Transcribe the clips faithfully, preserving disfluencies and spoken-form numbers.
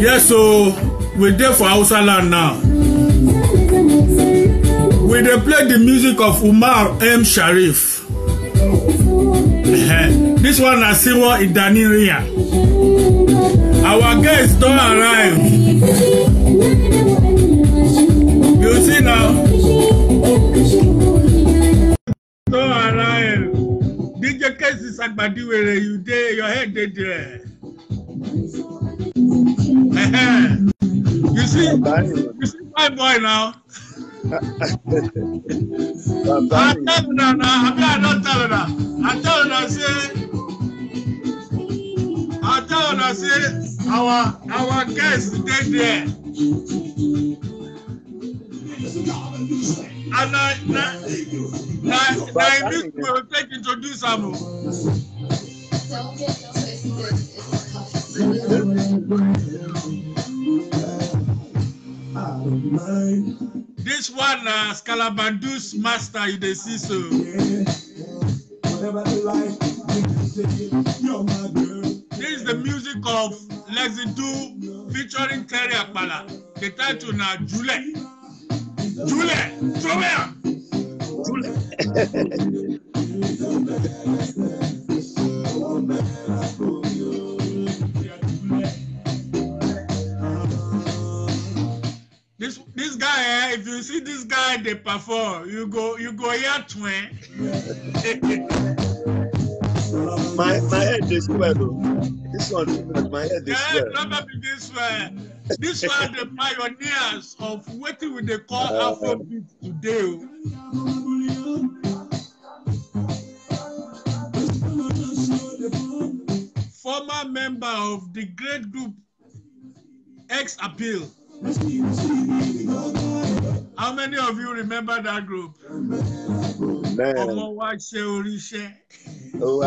Yes, so we're there for Hausa land now. We they play the music of Umar M. Sharif. This one I see what in Daniria. Our guests don't arrive. You see now. Don't arrive. D J Case is at Badiwere. You there, your head dead there. You see, you see my boy now. I'm telling you now, I'm not telling her. I'm telling her, say, I'm telling her, say, our, our guest is there. And I, I, I, I will take introduce her. This one, uh, Scalabandouche master, you they see so. This is the music of Lexy Doo featuring Terry Apala. The title now, Julie. Julie, Julie. This. This guy, eh, if you see this guy, they perform. You go, you go here, twin. my my head is square though. This one, my head is square. Yeah, never be this way. This one, the pioneers of what we they call uh, Afrobeat today. Former member of the great group X Appeal. How many of you remember that group? Man. Oh.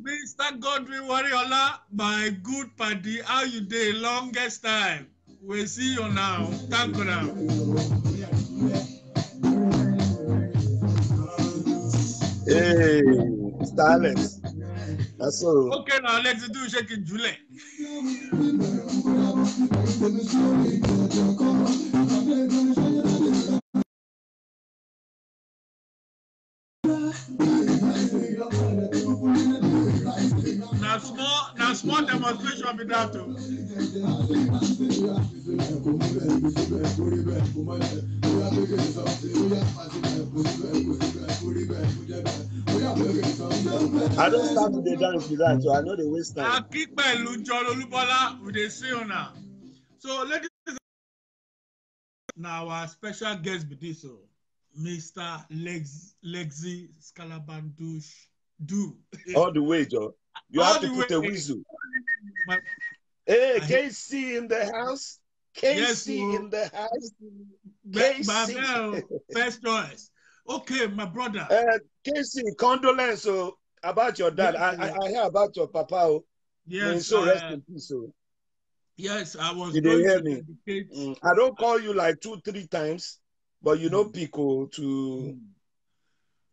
Mister Godwin Wariola, my good paddy, how you day longest time? We see you now. Thank you now. Hey, Starless. That's all. Okay, now let's do shake in July. Now small, now small demonstration with that too. I don't start with the dance with that, so I know the waste time. I keep my Lujon Olubola with the Siona. So, ladies and gentlemen, now our special guest with this, oh, Mister Lex, Lexy Scalabandouche. Do all the way, Joe. You all have to put way. A whistle. My... Hey, I K C hate... in the house. K C yes, in the house. K C. First choice. Okay, my brother. Uh, Casey, condolence oh, about your dad. Yes, I, I, I hear about your papa. Oh. Yes. So uh, rest in peace. Oh. Yes, I was. Did you hear me? Mm. I don't call you like two, three times, but you mm. know, Pico to.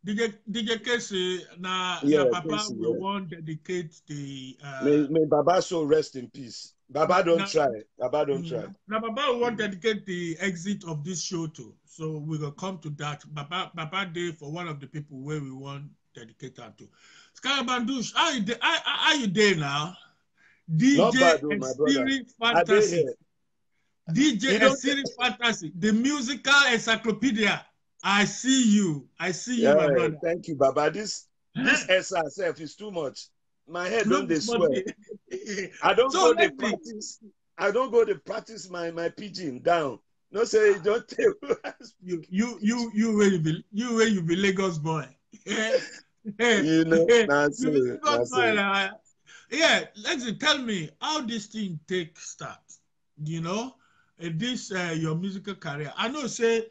D J Casey, now yeah, papa Casey, will yeah. want to dedicate the. Uh... May, may Baba so rest in peace. Baba don't now, try. Baba don't try. Now Baba want to dedicate the exit of this show too. So we will come to that. Baba, Baba Day for one of the people where we want to dedicate that to. Scalabandouche, how you how you there now? D J and Siri Fantasy. D J and Siri Fantasy. The musical encyclopedia. I see you. I see you, yeah, my brother. Thank you, Baba. This this S R S F is too much. My head don't they swear. I don't so go to practice. Me. I don't go to practice my, my pigeon down. No, say don't tell you. You you you where you be you where you be Lagos boy. You know, that's it, that's it. Like, yeah, Lexy, tell me how this thing take start. You know, this uh, your musical career. I know say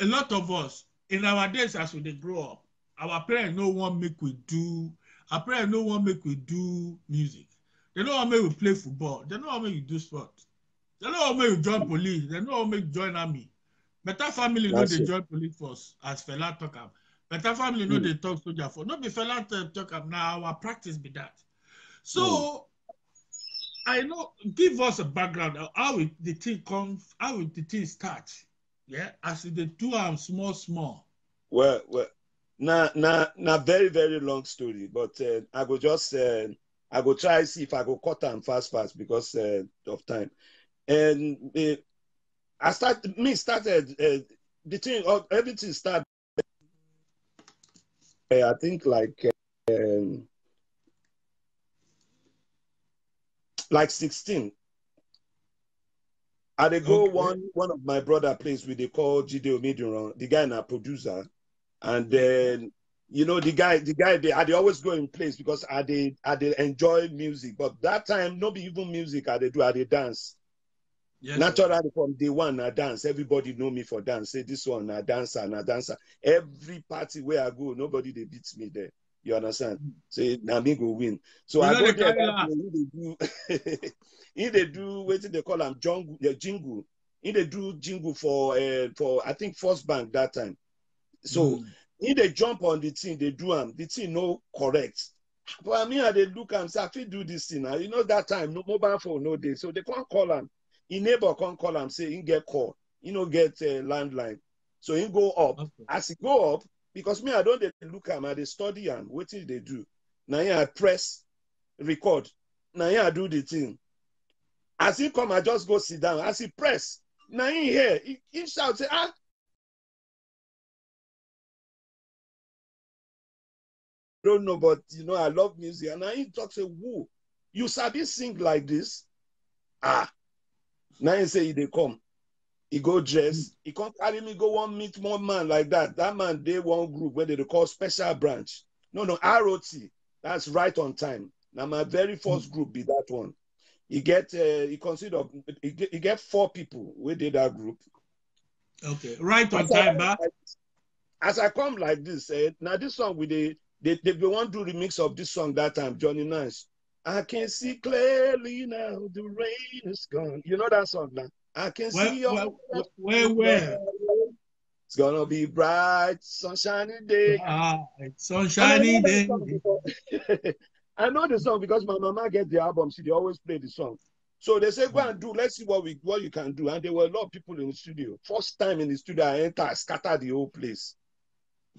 a lot of us in our days as we they grow up, our parents no one make we do. Our parents no one make we do music. They don't want me to play football. They don't want me to do sports. They don't make you join police. They don't make you join army. Better family know they join police force, as Fela talk. Better family know mm. they talk soldier for. Not be fellow talk up now. Our practice be that. So mm. I know. Give us a background of how it, the thing comes. How it, the thing starts. Yeah, as the two are small, small. Well, well, now, now, now, very, very long story. But uh, I go just, uh, I go try see if I go cut and fast, fast because uh, of time. And uh, I started. Me started uh, the thing. Everything started. I think like um, like sixteen. I they go okay. one one of my brother plays with they call Gideon Midiron, the guy and a producer, and then you know the guy the guy they I they always go in place because I they I they enjoy music, but that time nobody even music I they do I they dance. Yes, naturally, from day one, I dance. Everybody know me for dance. Say this one, I dancer, I dancer. Every party where I go, nobody they beat me there. You understand? Say now me go win. So you I go there. If they do, if they do, what they call them jungle, yeah, jingle. If they do jingle for uh, for I think First Bank that time. So mm. if they jump on the thing, they do them. The thing no correct. But I mean, I they look and say I fit do this thing. You know that time no mobile phone, no day, so they can't call them. He neighbor can't call him, say he get call, he no get a uh, landline. So he go up. Okay. As he go up, because me, I don't they look at him, I they study him, what did they do? Now here I press record. Now here I do the thing. As he come, I just go sit down. As he press, now he here, he, he shout, say, ah. Don't know, but you know, I love music. And now he talks, say, woo, you sabi sing like this? Ah. Now he say they come, he go dress, he come carry me go one meet one man like that. That man they one group where they call Special Branch. No, no, R O T. That's Right on Time. Now my very first group be that one. He get uh, he consider he get, he get four people. We did that group. Okay, Right on Time. I, as I come like this, uh, now this song with the they they want to do remix of this song that time. Johnny Nash. I can see clearly now, the rain is gone. You know that song now? I can well, see your... Well, well, well, well. It's going to be bright, sunshiny day. Ah, it's sunshiny day. I know the song because my mama gets the album. She always play the song. So they say, go and do, let's see what we what you can do. And there were a lot of people in the studio. First time in the studio, I enter, I scatter the whole place.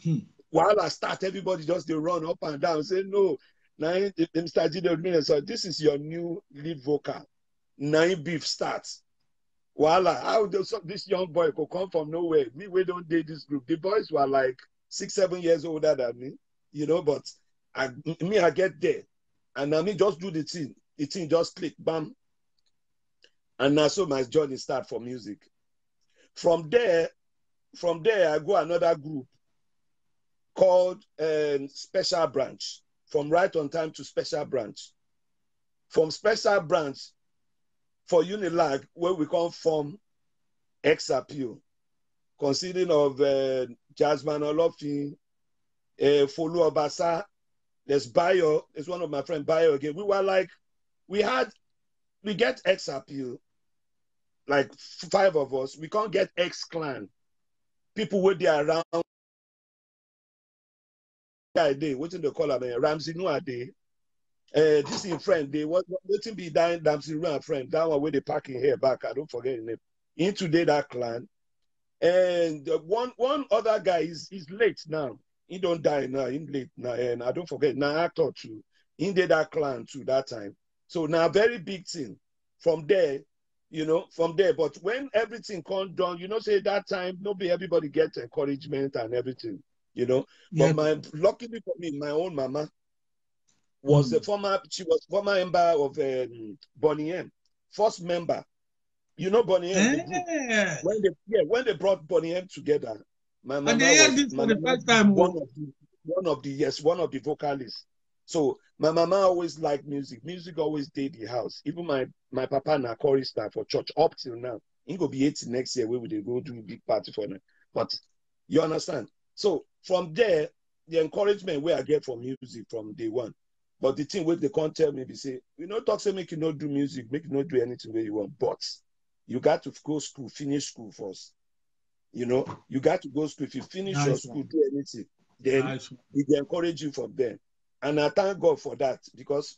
Hmm. While I start, everybody just they run up and down. Say, no. Now, Mister Gideon Midiron, this is your new lead vocal. Nine beef starts. Voila, how does this young boy could come from nowhere? Me, we don't date this group. The boys were like six, seven years older than me, you know, but I, me, I get there. And I mean, just do the thing. The thing just click, bam. And now, so my journey start for music. From there, from there, I go another group called um, Special Branch. From Right on Time to Special Branch. From Special Branch for Unilag, where we come from, X Appeal, consisting of uh, Jazzman Olofin, uh, Folu Obasa, there's Bayo, there's one of my friends, Bayo again. We were like, we had, we get X Appeal, like five of us. We can't get X Clan. People were there around. Day, what do they call him? Ramzi Nouadé. Uh, this is friend. They what? Nothing be dying. Ramzi Nouadé friend. That one where they packing here back. I don't forget his name. Into that clan. And one one other guy is is late now. He don't die now. He's late now. And I don't forget now. Actor too. He did that clan too that time. So now very big thing. From there, you know, from there. But when everything come down, you know, say that time nobody everybody gets encouragement and everything. You know, yeah. But my luckily for me, my own mama was mm. a former. She was former member of um, Boney M, first member. You know Boney M. Yeah. The when they yeah, when they brought Boney M together, my mama and they was, this for the first time. One of the, one of the yes, one of the vocalists. So my mama always liked music. Music always did the house. Even my my papa and a chorister for church up till now. He go be eighty next year. Where would they go do a big party for them? But you understand. So from there, the encouragement where I get from music from day one. But the thing where they can't tell me, they say, you know, talk say make you not do music, make you not do anything where you want. But you got to go school, finish school first. You know, you got to go school. If you finish nice your school, one. Do anything. Then it encourage you from them. And I thank God for that, because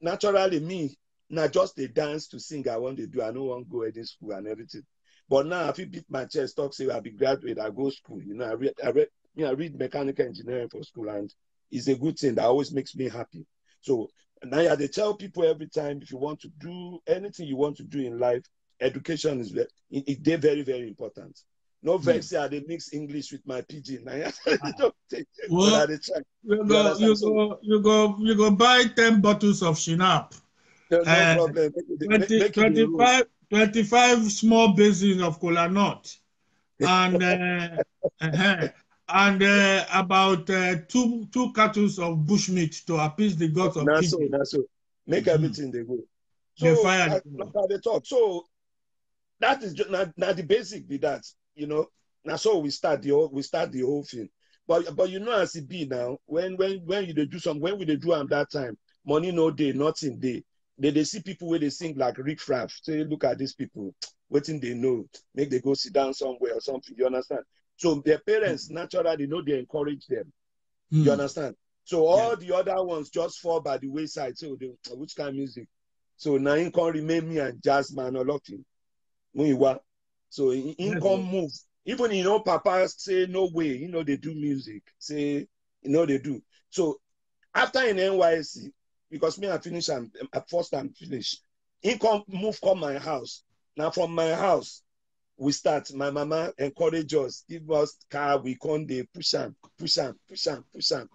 naturally me, not just the dance to sing I want to do. I don't want to go to school and everything. But now if you beat my chest, talk, say I'll be graduate, I go to school. You know, I read, I read, you know, I read mechanical engineering for school, and it's a good thing that always makes me happy. So now I have to tell people every time, if you want to do anything you want to do in life, education is it, it they're very, very important. No vex, mm. I they mix English with my pidgin. I don't take it. Well, you go, you go, you go, you go buy ten bottles of Shinap. No, no uh, problem. Make, twenty, make twenty-five, twenty-five small basins of kola nut, and uh, uh, and uh, about uh, two two cartons of bushmeat to appease the gods of that's pidgin. So, that's so. Make mm. everything they go. So they fire. They talk. So that is just, not, not the basic. Be that. You know, that's so how we start the whole, we start the whole thing. But but you know, as it be now, when when when you do some, when we they do at that time, money no day, nothing day. They they see people where they sing like Rick Fraff. So you look at these people, waiting they know, make they go sit down somewhere or something. You understand? So their parents mm. naturally they know they encourage them. Mm. You understand? So all yeah. the other ones just fall by the wayside. So they, which kind of music? So now you can remain me and Jazzman Olofin. So in income move, even you know, Papa say no way, you know they do music, say you know they do. So after in N Y C, because me I finish, I'm at first I'm finished. Income move from my house. Now from my house, we start. My mama encourage us, give us car, we come they push on, push on, push on, push on.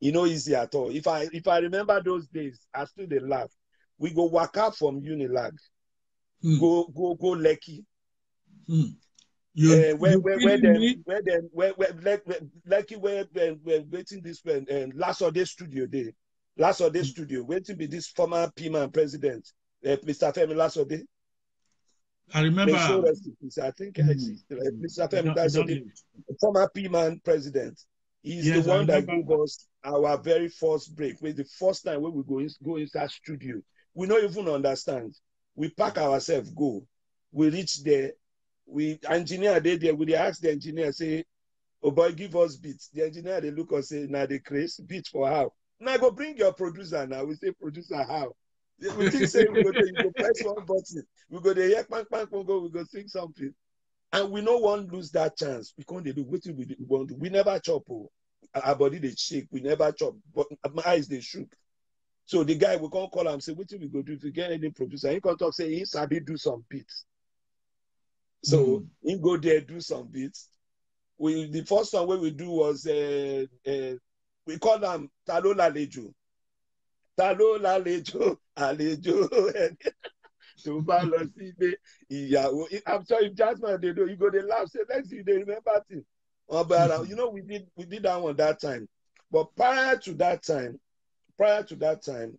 You know, easy at all. If I if I remember those days, I still they laugh. We go walk out from Unilag, mm. go go go Lekki. Hmm. You, uh, where, you where, where, then, where then where where where like where we're waiting this when and last Sunday studio day, last Sunday hmm. studio waiting be this former P M A N president, uh, Mister Femi last Sunday. I remember. Sure I think hmm. I see, uh, Mister Femi last Sunday, former P M A N president. He's yes, the one that gave us our very first break. It's the first time when we go in, go inside studio. We don't even understand. We pack ourselves, go. We reach there. We engineer they there. We ask the engineer, say, "Oh boy, give us beats." The engineer they look and say, "Now nah, they create beats for how?" Now go bring your producer. Now we say, "Producer how?" We think say we go to, you go press one button. We go there, yeah, bang, bang, bang, go. We go sing something, and we no one lose that chance. We can't do what we want. We never chop. Oh. Our body they shake. We never chop. But my eyes they shook. So the guy we can't call him say, "What do we go do if we get any producer?" He can talk say, "He sabi do some beats." So mm. he go there, do some beats. We the first one we do was uh, uh, we call them Talo Lalejo. Talo Lalejo, Alejo. I'm sorry, Jazzman, they do. You go, they laugh. Say, let's see, they remember things. Oh, but mm. you know, we did we did that one that time. But prior to that time, prior to that time,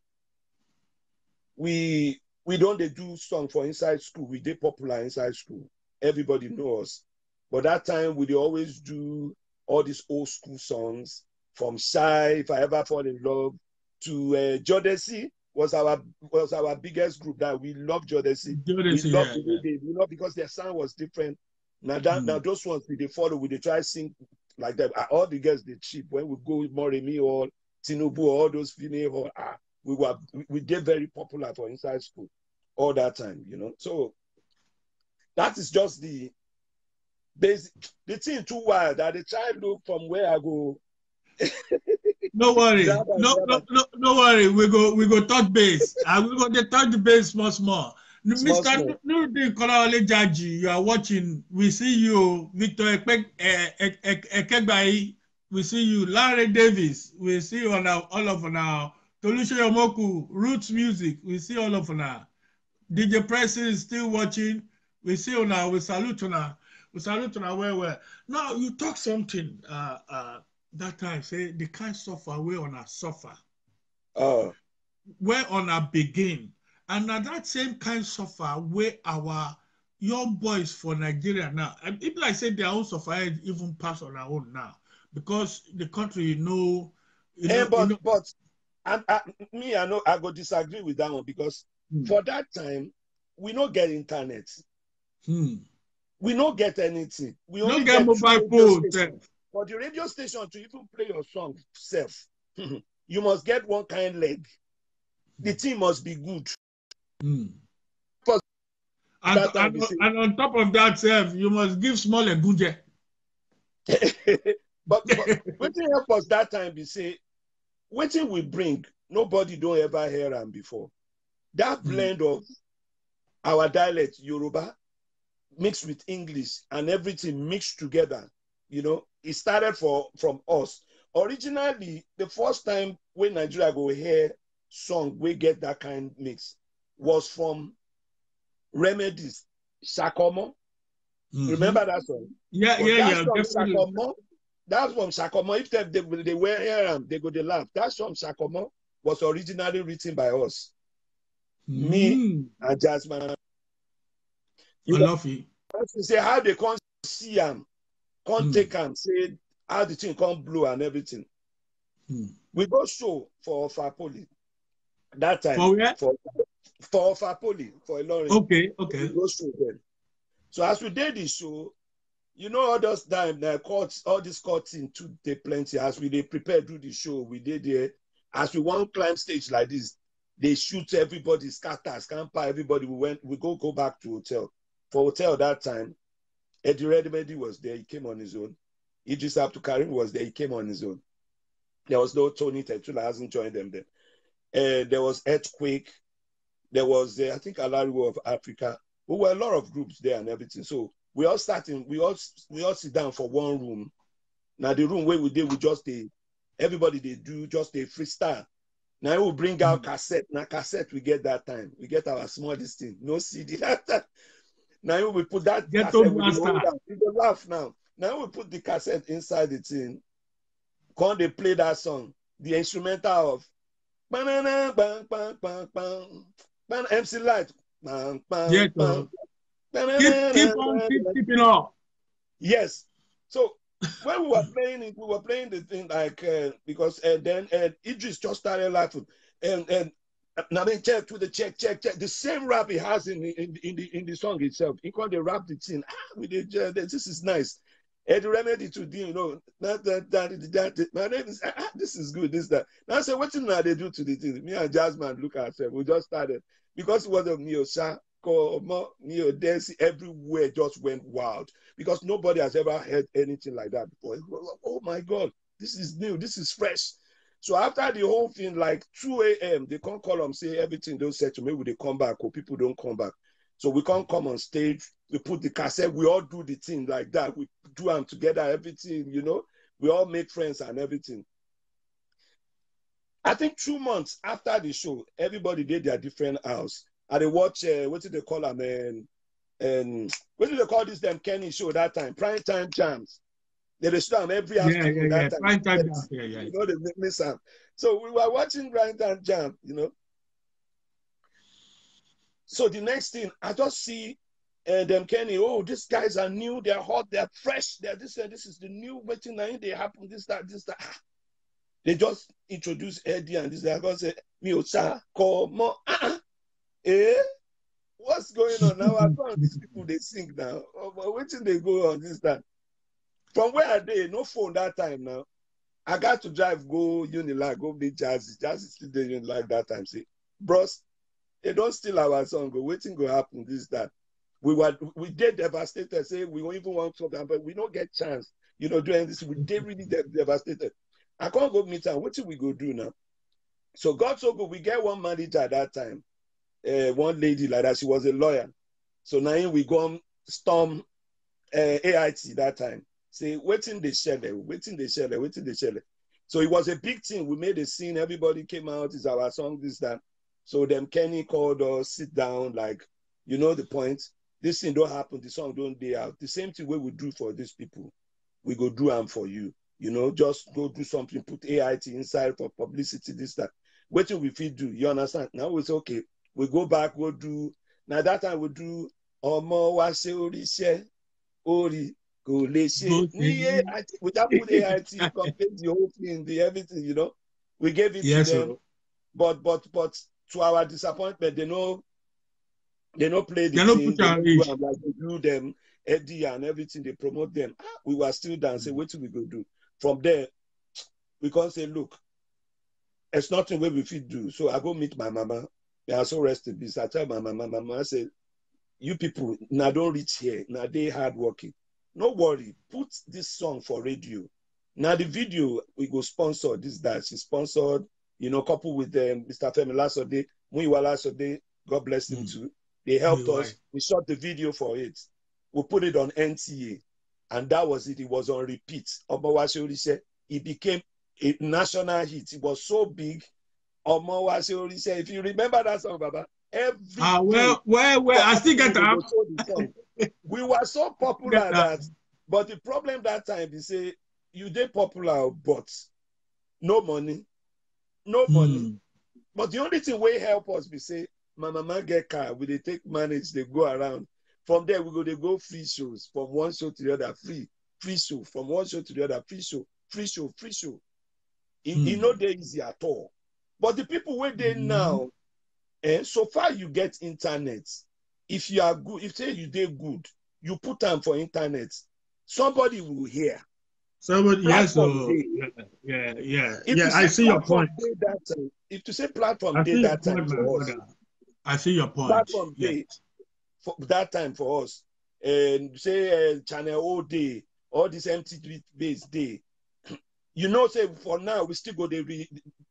we we don't they do song for inside school. We did popular inside school. Everybody knows, but that time we always do all these old school songs from Shy, If I Ever Fall in Love, to uh, Jodeci was our was our biggest group that we loved. Jodeci, Jodeci we loved yeah, yeah. They, you know, because their sound was different. Now that mm. now those ones we they follow, we they try sing like that. All the girls they cheap when we go with Moremi or Tinubu or all those female or ah, we were we did very popular for inside school all that time, you know. So that is just the basic, the thing too wild that the child look from where I go. No worry, no, no, no, no worry. We go, we go touch base. I will go the touch base small, small. small Mister Nudi Kolawole Jaji, you are watching. We see you, Victor Ekegbai. We see you, Larry Davis. We see you on our, all of now. Toluche Yomoku, Roots Music. We see all of now. D J Preston is still watching. We see you now. We salute you now. We salute you now. Where, where? Now, you talk something uh, uh, that time. Say, they can't suffer. Where on a suffer? Oh. Where on a begin? And now that same kind suffer where our young boys for Nigeria now. And people like say their own suffer even pass on our own now. Because the country, you know. You hey, know, but, you know, but and, uh, me, I know I go disagree with that one because hmm. for that time, we don't get internet. Hmm. We don't get anything. We only don't get, get mobile phone. for the radio station to even play your song self, you must get one kind leg. The team must be good. Mm. And, and, and on top of that, self, you must give small a good. But what help us that time be say, waiting we bring, nobody don't ever hear them before. That blend mm. of our dialect, Yoruba, mixed with English and everything mixed together, you know, it started for, from us. Originally, the first time when Nigeria go hear song, we get that kind of mix, was from Remedies, Shakomo. Mm-hmm. Remember that song? Yeah, but yeah, that's yeah. From Shakomo, that's from Shakomo. If they, they, they were here, they go, they laugh. That song, Shakomo, was originally written by us. Mm-hmm. Me and Jazzman. You know, say how they can't see him, can't mm. take him, say how the thing can't blow and everything. Mm. We go show for Fapoli that time. For where? For, for Fapoli, for Ilorin. Okay, okay. We go show then. So as we did this show, you know all those time, the courts, all these courts in two day plenty. As we they prepare to do the show, we did there. As we want climb stage like this, they shoot everybody, scatter, scamper everybody. We went, we go go back to hotel. For hotel that time, Eddie Redimedi was there. He came on his own. Eedris Abdulkareem was there. He came on his own. There was no Tony Tetula hasn't joined them then. Uh, there was Earthquake. There was, uh, I think, Alariwo of Africa. We were a lot of groups there and everything. So we all starting. We all we all sit down for one room. Now the room where we did, we just a everybody they do just a freestyle. Now we bring out cassette. Now cassette we get that time. We get our smallest thing. No C D that time. Now we put that Get cassette, we don't laugh now. Now we put the cassette inside the tin. Can't they play that song? The instrumental of banana, bang, bang, bang, bang, bang, M C Light. Bang, bang, yes, bang. Bang. Keep, keep on, keep, keep it on. Yes. So when we were playing it, we were playing the thing like, uh, because uh, then uh, Eedris just started laughing. And, and now they check to the check, check, check. The same rap he has in in in the in the song itself. He called the rap the thing. Ah, we did uh, this is nice. Eddie Remedy to do, you know, that that that that. My name is ah, this is good. This that. Now I said, what did they do to the thing? Me and Jazzman look at ourselves. We just started because it was a Miosha, Komo, Mio Dance. Everywhere just went wild because nobody has ever heard anything like that before. Oh my God, this is new. This is fresh. So after the whole thing, like two A M, they can't call them, say everything, don't say to me, will they come back or people don't come back. So we can't come on stage, we put the cassette, we all do the thing like that. We do them together, everything, you know. We all make friends and everything. I think two months after the show, everybody did their different house. And they watch, uh, what did they call them? And, and what did they call this, them Kenny show that time? Prime Time Jams. They destroyed every afternoon. Yeah, yeah, that yeah. Time. Time yes. yeah, yeah. You know, they miss them. So we were watching Prime Time Jam, you know. So the next thing, I just see uh, them Kenny, oh, these guys are new, they're hot, they're fresh, they're this, uh, this is the new waiting line, they happen, this, that, this, that. They just introduce Eddie and this, they're going to say, Miocha, Komo, ah, eh? What's going on now? I found these people, they sing now. Oh, wait till they go on this, that. From where are they? No phone that time now. I got to drive, go Unilag, go be Jazzy. Jazzy still did Unilag that time. See, bros, they don't steal our song. Go waiting, go happen. This, that. We were, we did devastated. Say, we don't even want to, but we don't get chance, you know, doing this. We did really de- devastated. I can't go meet them. What do we go do now? So, God so good. We get one manager at that time, uh, one lady like that. She was a lawyer. So, now we go on storm uh, A I T that time. Say, waiting the shelle, waiting the shelle, waiting the shelle. So it was a big thing. We made a scene. Everybody came out. It's our song, this, that. So then Kenny called us, sit down, like, you know the point. This thing don't happen. The song don't day out. The same thing we would do for these people. We go do them for you. You know, just go do something, put A I T inside for publicity, this, that. What do we feel do? You understand? Now it's okay. We go back, we'll do. Now that time we'll do Omo Wase Ori She Ori. Without put A I T, complete the whole thing, the everything, you know. We gave it yes, to them, sir. but but but to our disappointment, they know they don't play the they thing. They do, like, they do them Eddie and everything, they promote them. We were still dancing. What do we go do? From there, we can't say, look, it's nothing where we fit do. So I go meet my mama. They are so rest in peace. I tell my mama, my mama said, you people, now don't reach here. Now they hard working. No worry. Put this song for radio. Now the video, we go sponsor this dance. She sponsored, you know, couple with um, Mister Femi last of day. Muiwa last of day. God bless him mm. too. They helped You're us. Right. We shot the video for it. We put it on N T A. And that was it. It was on repeat. It became a national hit. It was so big. If you remember that song, Baba, every ah, well, well, well, I still get up. We were so popular that, but the problem that time is say you did popular, but no money, no money. Mm. But the only thing we help us we say, my mama get car, we they take manage, they go around. From there we go, they go free shows from one show to the other, free, free show from one show to the other, free show, free show, free show. It mm. no day easy at all. But the people where they mm. now, and eh, so far you get internet. If you are good, if say you did good, you put time for internet, somebody will hear. Somebody, yes, so, yeah, yeah, yeah. yeah I see your point. That, uh, if to say platform day that time for us, I see your point. Platform yeah. day for that time for us, and say uh, channel all day, all this M T V based day. You know, say for now we still go they re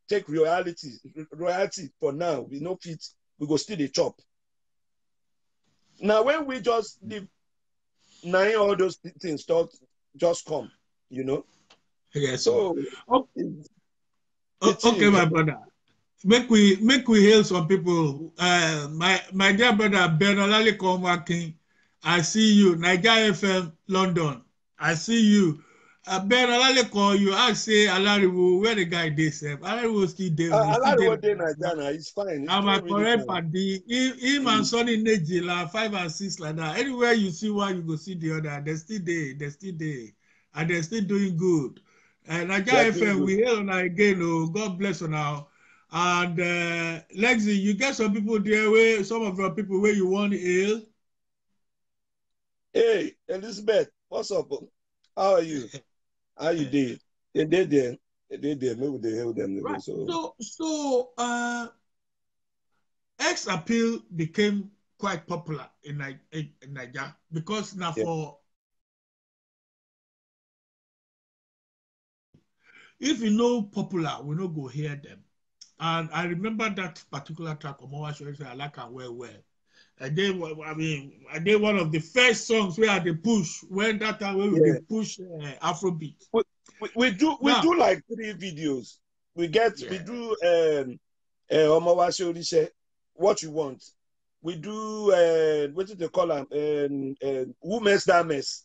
take royalty, royalty for now. We no fit, we go still the chop. Now, when we just leave, now all those things start, just come, you know? Okay, so, so okay, okay, okay my brother. Make we make we hail some people. Uh, my my dear brother, Ben Olale Komwakin, I see you. Nigeria F M, London, I see you. Uh, Ben Olale call you. I say, Alariwo, where the guy dey sef? Alariwo still there. Uh, Alariwo dey Nigeria. He's fine. He's I'm a correct party. Him, him mm. and Sonny Nejila, five and six like that. Anywhere you see one, you go see the other. They still there. They still there, and they still doing good. And uh, Nigeria F M, we hail on again. Oh, God bless you now. And uh, Lexy, you get some people there where some of your people where you want hail. Hey, Elizabeth, what's up? How are you? How you did? They did there. They did there. Maybe they held them. Right. So, so, so uh, X Appeal became quite popular in Nigeria because now yeah. for if you know popular, we no go hear them. And I remember that particular track of Omar Sharif, I like her well, well. And they, I mean, and they one of the first songs where they push when that time where yeah. they push uh, Afrobeat. We, we, we do we now, do like three videos. We get yeah. we do um, uh, Omawashe what you want. We do uh, what did they call them? Um, um, who mess that mess?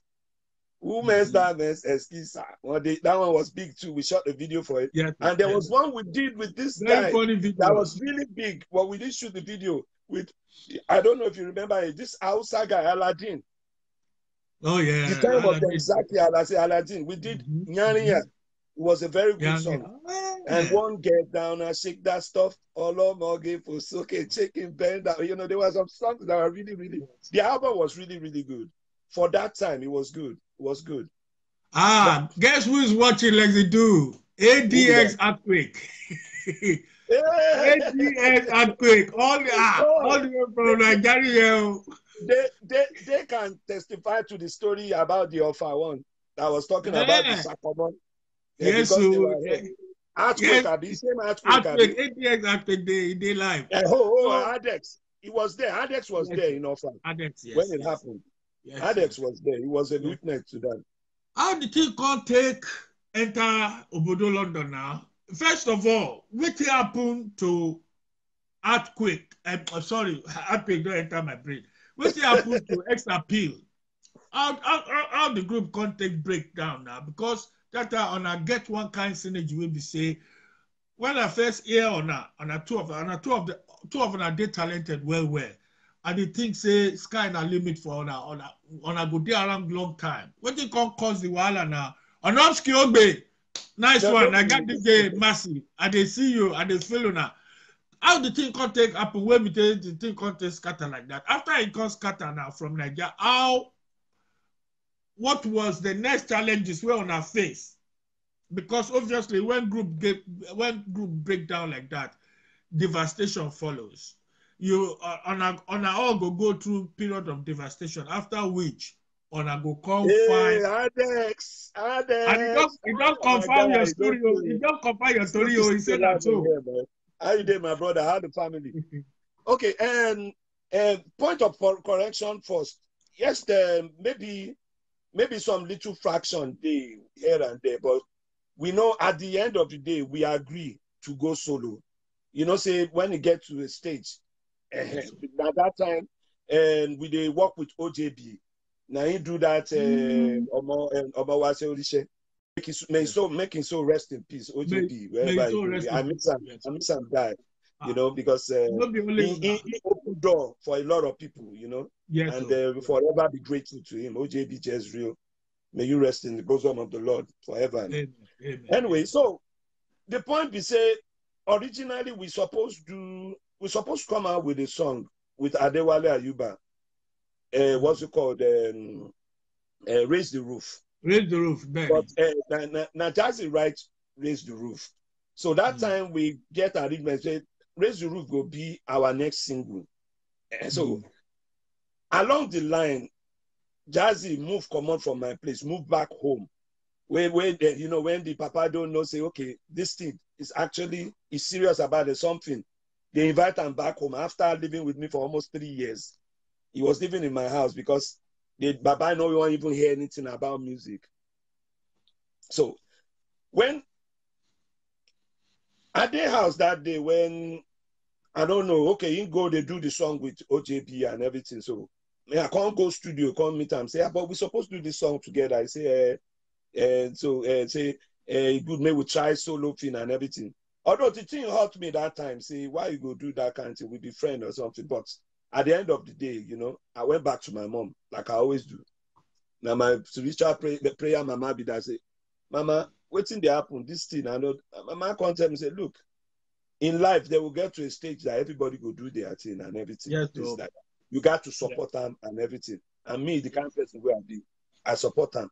Who mess mm-hmm. that mess? Esquisa. Well, they, that one was big too. We shot a video for it. Yeah, and there yeah. was one we did with this Very guy funny video. That was really big. Well, we didn't shoot the video. With, I don't know if you remember it, this Hausa guy, Aladdin. Oh, yeah. The time was exactly Aladdin. We did mm-hmm. Nyanya. It was a very good Nyanya. song. Yeah. And one get down and shake that stuff. Olo Mogi for Soke, chicken bend. You know, there were some songs that were really, really. The album was really, really good. For that time, it was good. It was good. Ah, but, guess who's watching Lexy Doo? A D X Earthquake. A D X Earthquake, all the ah, all the way from Nigeria. They, they, they can testify to the story about the Ofa one that was talking yeah. about the Sakomon. Yeah, yes, so, were, yeah. Earthquake, yes. the same earthquake. Earthquake A D X Earthquake, they, they live. Yeah, oh, oh, Adex. He was there. Adex was yes. there in Ofa Adex, yes, when yes. it happened. Yes, Adex yes. was there. He was a yes. witness to that. How did he can't take enter Obodo London now? First of all, what happened to Earthquake? I'm, I'm sorry, Earthquake don't enter my brain. What happened to X Appeal? How, how, how, how the group contact break down now? Because that uh, on a get one kind synergy will be say, when I first hear on a on a two of on a two of the two of them they talented well well, and they think say sky and a limit for on a on a on a good day around long time. What you can cause the wahala now? On obscure bay. Nice yeah, one. I got this day, Massey. I did see you. I did feel you now. How the thing can take up away with the thing can take scatter like that? After it comes scatter now from Nigeria, how what was the next challenges were on our face. Because obviously when group get, when group break down like that, devastation follows. You uh, on a, on a all go go through period of devastation, after which on a go confine. Yeah, Alex, Alex. And you don't, you don't oh confirm your story. You don't confirm your story. You said that too. How you did, my brother? How the family? Okay, and uh, point of correction first. Yes, the, maybe maybe some little fraction there here and there, but we know at the end of the day we agree to go solo. You know, say when you get to a stage, yes. uh, at that time, and we they work with O J B. Now he do that. Mm. Uh, May so making so rest in peace. O J B, may, may so rest I miss him. I miss him guy. You know, because uh, he, he, he opened door for a lot of people, you know, yes, and uh, we forever be grateful to him. O J B Jezreel, may you rest in the bosom of the Lord forever. Amen. Amen. Anyway, so the point we say, originally we supposed to we supposed to come out with a song with Adewale Ayuba, uh, what's it called, um, uh, Raise the Roof. Raise the Roof, man. But uh, Najazi writes Raise the Roof. So that mm. time we get arrangement say, Raise the Roof will be our next single. And so mm. along the line, Jazzy moved, come on from my place, moved back home. When, when the, you know, when the papa don't know, say, okay, this thing is actually is serious about it, something. They invite him back home after living with me for almost three years. He was living in my house because the papa no one even hear anything about music. So when at their house that day, when I don't know, okay, in go they do the song with O J P and everything. So I can't go studio, come meet and say, ah, but we're supposed to do this song together. I say, eh, eh, so eh, say, eh, good man, we try solo thing and everything. Although the thing hurt me that time, say, why you go do that kind of thing? We be friends or something. But at the end of the day, you know, I went back to my mom like I always do. Now my spiritual pray, the prayer, Mama, be that say, Mama. Waiting they happen, this thing, I know, my man tell me, say, look, in life, they will get to a stage that everybody will do their thing and everything. Yes, this, that. You got to support yes. them and everything. And me, the kind of person where I be, I support them.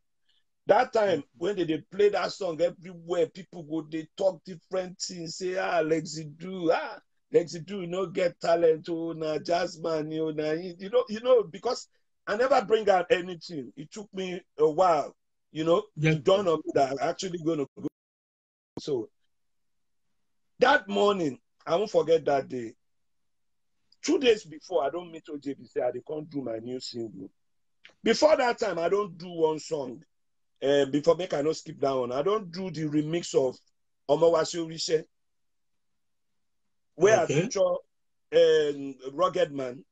That time, mm-hmm. when they, they play that song everywhere, people go, they talk different things, say, ah, Lexy Doo, ah, Lexy Doo, you know, get talent, oh, nah, Jazzman, you know, you know, you know, because I never bring out anything. It took me a while. You know, yes. the dawn of that actually going to go. So that morning, I won't forget that day. Two days before, I don't meet O J B, say I can't do my new single. Before that time, I don't do one song. Uh, before make I not skip that one. I don't do the remix of Omawasi Orise, where okay. I feature uh, Rugged Man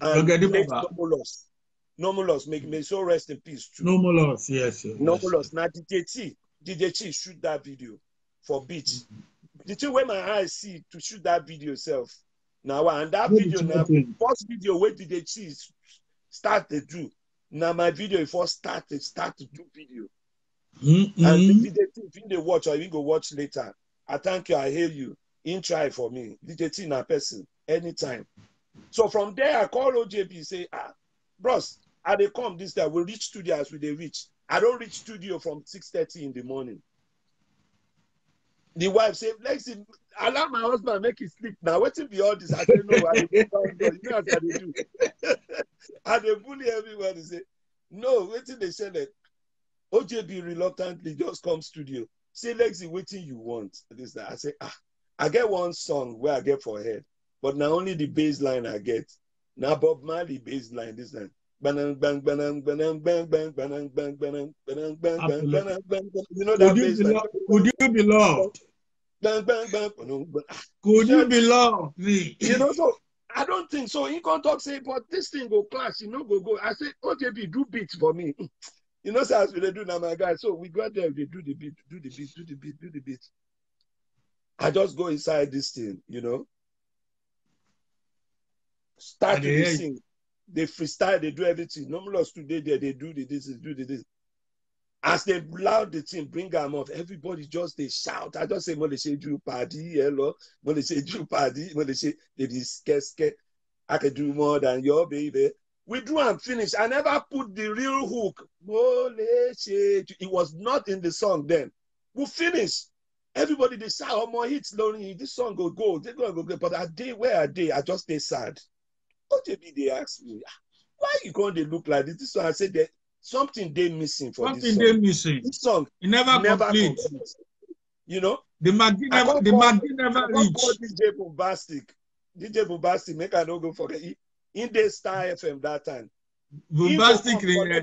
and Nomulus. Nomulus, make me so rest in peace too. Nomulus, yes. yes Nomulus. Yes. Now D J T, D J T shoot that video for beach. Mm -hmm. The thing when my eyes see to shoot that video self. Now and that what video now first video where D J T start to do. Now my video before start to start to do video. Mm -hmm. And D J T if they watch or even go watch later. I thank you, I hear you. In try for me. D J T in a person anytime. So from there I call O J B say ah bros. I they come this day, we reach studio as we they reach. I don't reach studio from six thirty in the morning. The wife said, Lexi, allow my husband make him sleep. Now, waiting be all this. I don't know why they do what they do. And they bully everyone and say, no, waiting they said that O J B reluctantly just come studio. Say, Lexi, waiting you want. This I say, ah, I get one song where I get for head, but now only the bass line I get. Now Bob Marley bass line this time. Banang bang banang banang bang bang banang bang banang banang bang bang banang bang. You know that bass line. Could you be loved? Bang bang bang. Could you be loved? You know so. I don't think so. He can't talk say, but this thing go clash. You know go go. I say, O J B do beats for me. You know so as we they do now, my guy. So we go there. They do the beat, do the beat, do the beat, do the beat. I just go inside this thing. You know. Start to sing, they freestyle, they do everything. Nomulus today, they, they do the this, they do the this. As they loud the thing, bring them off. Everybody just they shout. I just say, "Mole say Jew party, hello." Mole say Jew party. Mole say they be scared, scared. I can do more than your baby. We do and finish. I never put the real hook. It was not in the song then. We finish. Everybody, they say, oh, my hits, lonely. This song go go. They go go go. But I did, where I did, I just stay sad. O J B, they asked me, why you going to look like this? This song, I said that something they missing for something this song. Something they missing. This song it never, never completes. Completes. You know? The Maggie never, the Maggie never reaches. D J Bombastic. D J Bombastic, make I don't go forget. He, in the Star F M that time. Bombastic, really.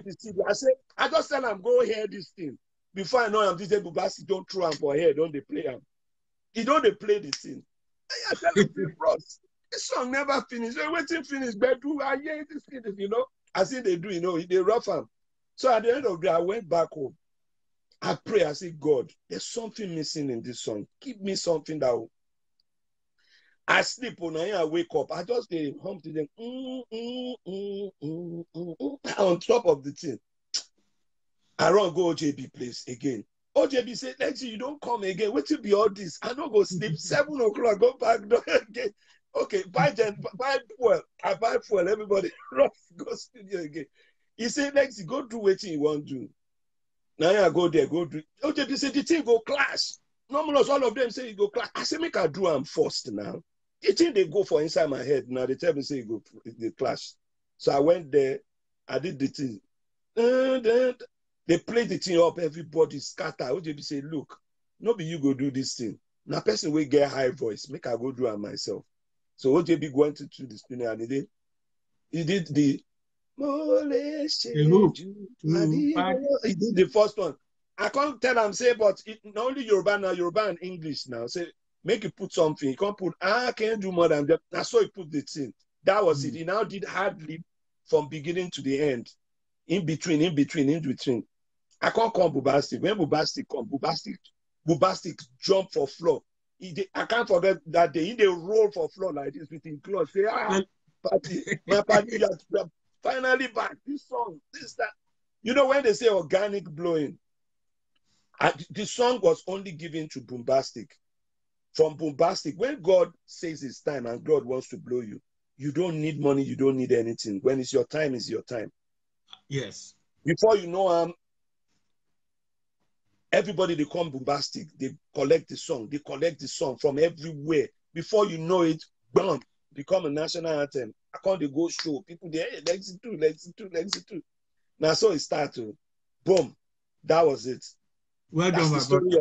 I said, I just said, I'm going to hear this thing. Before I know him, D J Bombastic don't throw him for here, don't they play him. He don't they play the thing. I tell him, this song never finished. They waiting finish, but do I hear this thing, you know? As if they do, you know, they rough him. So at the end of the day, I went back home. I pray, I say, God, there's something missing in this song. Give me something that will... I sleep on I wake up. I just they home to them mm, mm, mm, mm, mm, mm, on top of the thing. I run go O J B place again. O J B said, Lexy, you don't come again. Wait till be all this. I don't go sleep. Seven o'clock, go back door again. Okay, buy then buy fuel. I buy fuel. Everybody run go studio again. He said, Lexy, go do what you want to do. Now I go there, go do. O J B said the thing go clash. Normally all of them say go clash. I say make I do I'm forced now. The thing they go for inside my head now, they tell me say go the clash. So I went there, I did the thing. And then they played the thing up, everybody scatter. O J B say, look, nobody you go do this thing. Now person will get high voice, make I go do it myself. So O J B went to the studio and he did he did the Hello. He did the first one. I can't tell him say, but it, not only Yoruba now, Yoruba and English now. Say make it put something. He can't put. I can't do more than that. That's so he put the thing. That was mm. it. He now did hardly from beginning to the end, in between, in between, in between. I can't come Bombastic. When Bombastic come, Bombastic, Bombastic jump for floor. He did, I can't forget that day. He they roll for floor like this with his clothes. Say ah, party, my party just finally back. This song, this that. You know when they say organic blowing. I, the song was only given to Bombastic. From Bombastic, when God says it's time and God wants to blow you, you don't need money, you don't need anything. When it's your time, it's your time. Yes. Before you know, um, everybody, they come Bombastic. They collect the song. They collect the song from everywhere. Before you know it, boom, become a national anthem. I can't they go show. People, they, hey, Lexy Doo, Lexy Doo, Lexy Doo. Now, so it started. Boom. That was it. Well done, my brother.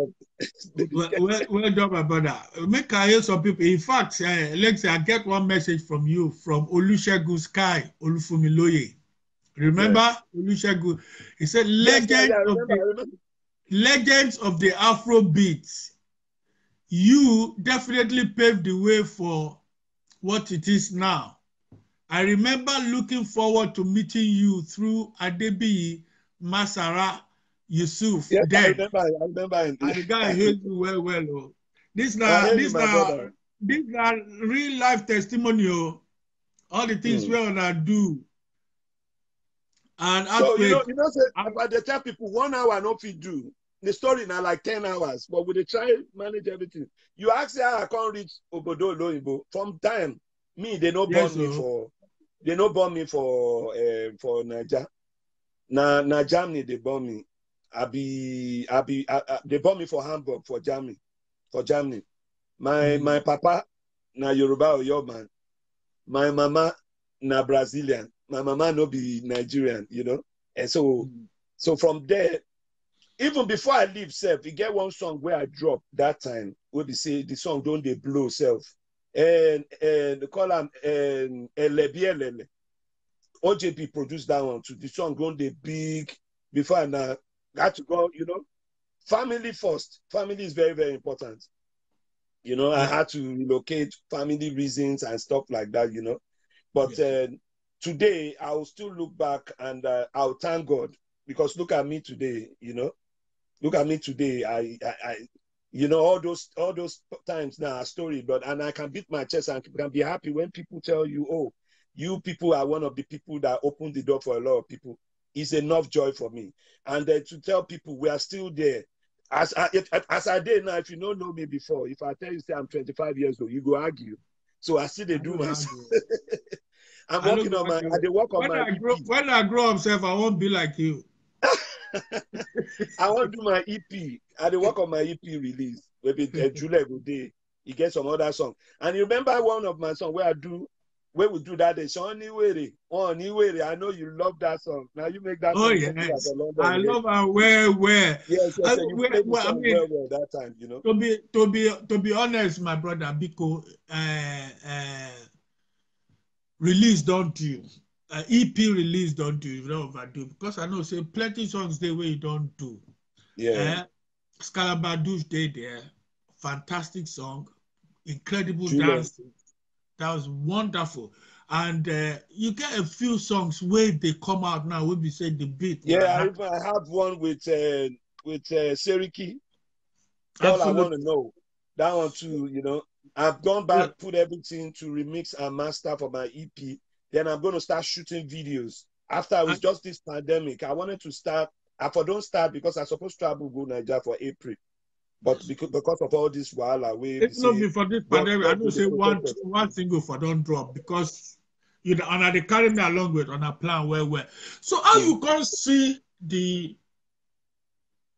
well, well, well done, my brother. Make I hear some people. In fact, uh, Lexy, I get one message from you from Olusegun Sky Olufumiloye. Remember yes. Olusegun? He said, Legends, yes, yeah, of the, Legends of the Afro Beats. You definitely paved the way for what it is now. I remember looking forward to meeting you through Adebiyi Masara. Yusuf, yes, I remember, I remember. And the guy hears you well, well. Oh. This now, this now, this now, real life testimonial. All the things mm. we wanna do. And so, you know, you know, say, about the tell people one hour not fit do. The story now like ten hours, but with the try manage everything. You ask how I can't reach Obodo Loibo. From time me they no yes, born so. me for, they no born me for uh, for Naija. Na na Germany they born me. I be, I be, I, I, they bought me for Hamburg, for Germany, for Germany. My, mm. my papa, na Yoruba Oyo man. My mama, na Brazilian. My mama no be Nigerian, you know? And so, mm. so from there, even before I leave self, you get one song where I dropped that time, where they say, the song don't they blow self. And, and the column, and Elebielele. O J B produced that one too. The song don't they big, before I now, got to go, you know, family first. Family is very, very important. You know, I had to relocate family reasons and stuff like that, you know. But uh, today, I will still look back and uh, I'll thank God because look at me today, you know. Look at me today. I, I, I you know, all those all those times now are story, but and I can beat my chest and can be happy when people tell you, oh, you people are one of the people that opened the door for a lot of people. Is enough joy for me. And then to tell people we are still there. As I, as I did now, if you don't know me before, if I tell you say I'm twenty-five years old, you go argue. So I see they do myself. I'm I working on my, I did work on when my I grow, when I grow up, self, I won't be like you. I won't do my E P. I did work on my E P release. Maybe uh, July will day. You get some other song. And you remember one of my songs where I do, where we do that, it's only way, only way. I know you love that song. Now you make that oh, song. Oh, yes. I love and where, where. Yes, yes, I, so where, where, I mean, where, where that time, you know. To be, to be, to be honest, my brother, Biko, uh, uh, release don't do. Uh, E P release don't do. You don't overdo. Because I know, say, plenty songs they way you don't do. Yeah. Uh, Scalabandouche day there. Fantastic song. Incredible Julius. Dancing. That was wonderful. And uh, you get a few songs where they come out now, we'll be saying the beat. Yeah, I, I have one with uh, with uh, Seriki. All I want to know. That one too, you know. I've gone back, yeah. put everything to remix and master for my E P. Then I'm going to start shooting videos. After it was I, just this pandemic, I wanted to start. I for don't start because I'm supposed to travel go Nigeria for April. But because, because of all this wahala, we it's not before this pandemic. I don't say one one single for don't drop because you know, and they carry me along with on a plan where where. So how yeah. you can see the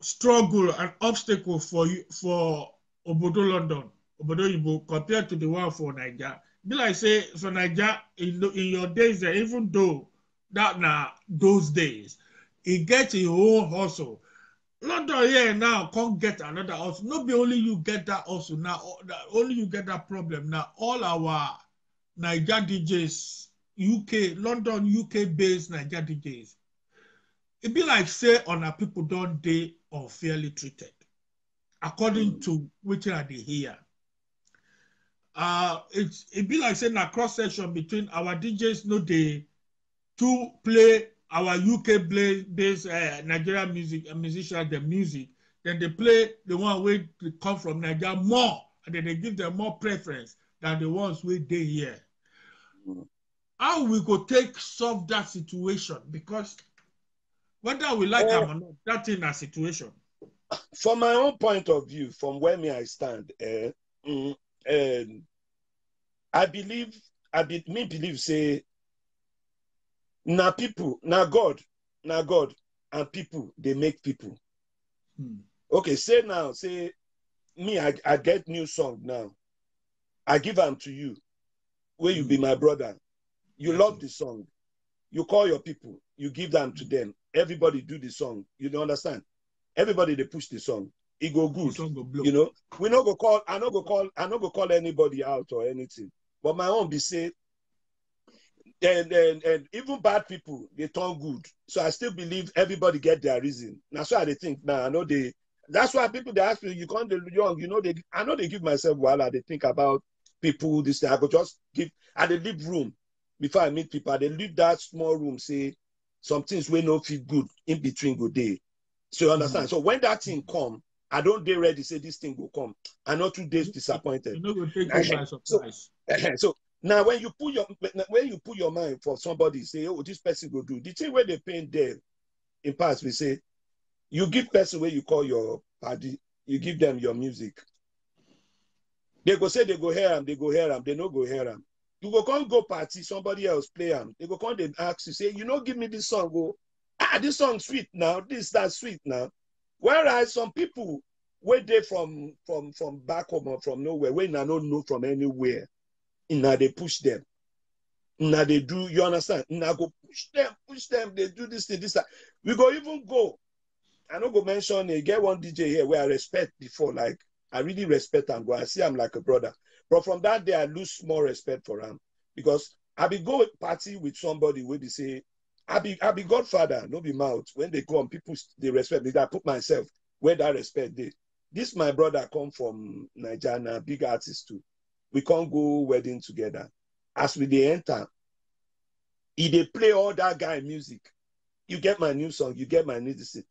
struggle and obstacle for you for Obodo London, Obodo Yibo compared to the one for Nigeria? Be like say for Nigeria in in your days, even though that now those days, it gets your own hustle. London here now can't get another also. Not be only you get that also now. Only you get that problem now. All our Niger D Js, U K, London, U K-based Niger D Js. It be like say on our people don't they unfairly treated, according mm. to which are they here. Uh, it it be like saying a cross section between our D Js no they to play. Our U K-based uh, Nigerian music uh, musicians, the music, then they play the one where they come from Nigeria more, and then they give them more preference than the ones where they here. How we go take solve that situation? Because whether we like uh, them or not, that in a situation. From my own point of view, from where me I stand, uh, mm, um, I believe, I be, me believe say. Now people, now God, now God, and people, they make people. Hmm. Okay, say now, say, me, I, I get new song now. I give them to you. Will you hmm. be my brother? You yes. love the song. You call your people. You give them to them. Everybody do the song. You don't understand? Everybody, they push the song. It go good. Go you know? We not go call, I not go call, I not go call anybody out or anything. But my own be say, And, and, and even bad people, they turn good. So I still believe everybody get their reason. That's why they think now. Nah, I know they. That's why people they ask me, you can't be young. You know they. I know they give myself while they think about people. This thing I could just give. I they leave room before I meet people. I they leave that small room. Say some things we no feel good in between good day. So you understand. Mm-hmm. So when that thing come, I don't they ready say this thing will come. I know two days disappointed. You know, we'll take you by surprise. So. so Now, when you put your when you put your mind for somebody, say, oh, this person will do. The thing where they paint there, in past, we say, you give person where you call your party, you give them your music. They go say, they go hear them, they go hear them, they no go hear them. You go come go party, somebody else play them. They go come, they ask you, say, you know, give me this song. Go, ah, this song sweet now, this, that sweet now. Whereas some people, where they from, from, from back home or from nowhere, where I don't know from anywhere, now they push them. Now they do, you understand? Now go push them, push them. They do this, thing, this, that. We go even go. I don't go mention it. Get one D J here where I respect before. Like, I really respect and go. I see him like a brother. But from that day, I lose more respect for him. Because I be go party with somebody where they say, I be, I be godfather, no be mouth. When they come, people, they respect me. I put myself where that respect they. This, my brother, come from Nigeria, big artist too. We can't go wedding together. As we they enter, if they play all that guy music, you get my new song, you get my new thing.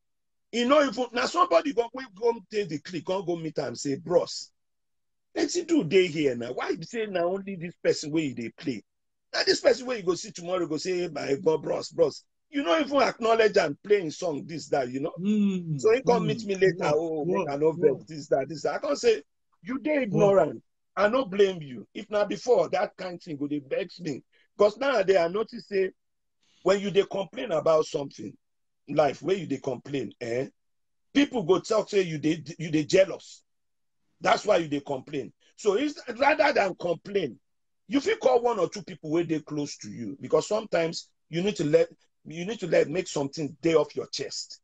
You know, if now somebody go go take the click, go go meet and say, bros, let's see do day here now. Why you say now only this person where they play? Now this person where you go see tomorrow, you go say, hey, my God, bros, bros. You know, if you acknowledge and playing song, this, that, you know. Mm, so he come mm, meet me later, yeah, oh, yeah, I know yeah. this, that, this, that. I can't say, you they ignorant. Yeah. I don't blame you. If not before, that kind of thing would vex me. Because nowadays, I notice say, when you they complain about something, life, where you they complain, eh? People go talk say you they you they jealous. That's why you they complain. So it's, rather than complain, you feel call one or two people where they close to you, because sometimes you need to let you need to let make something day off your chest.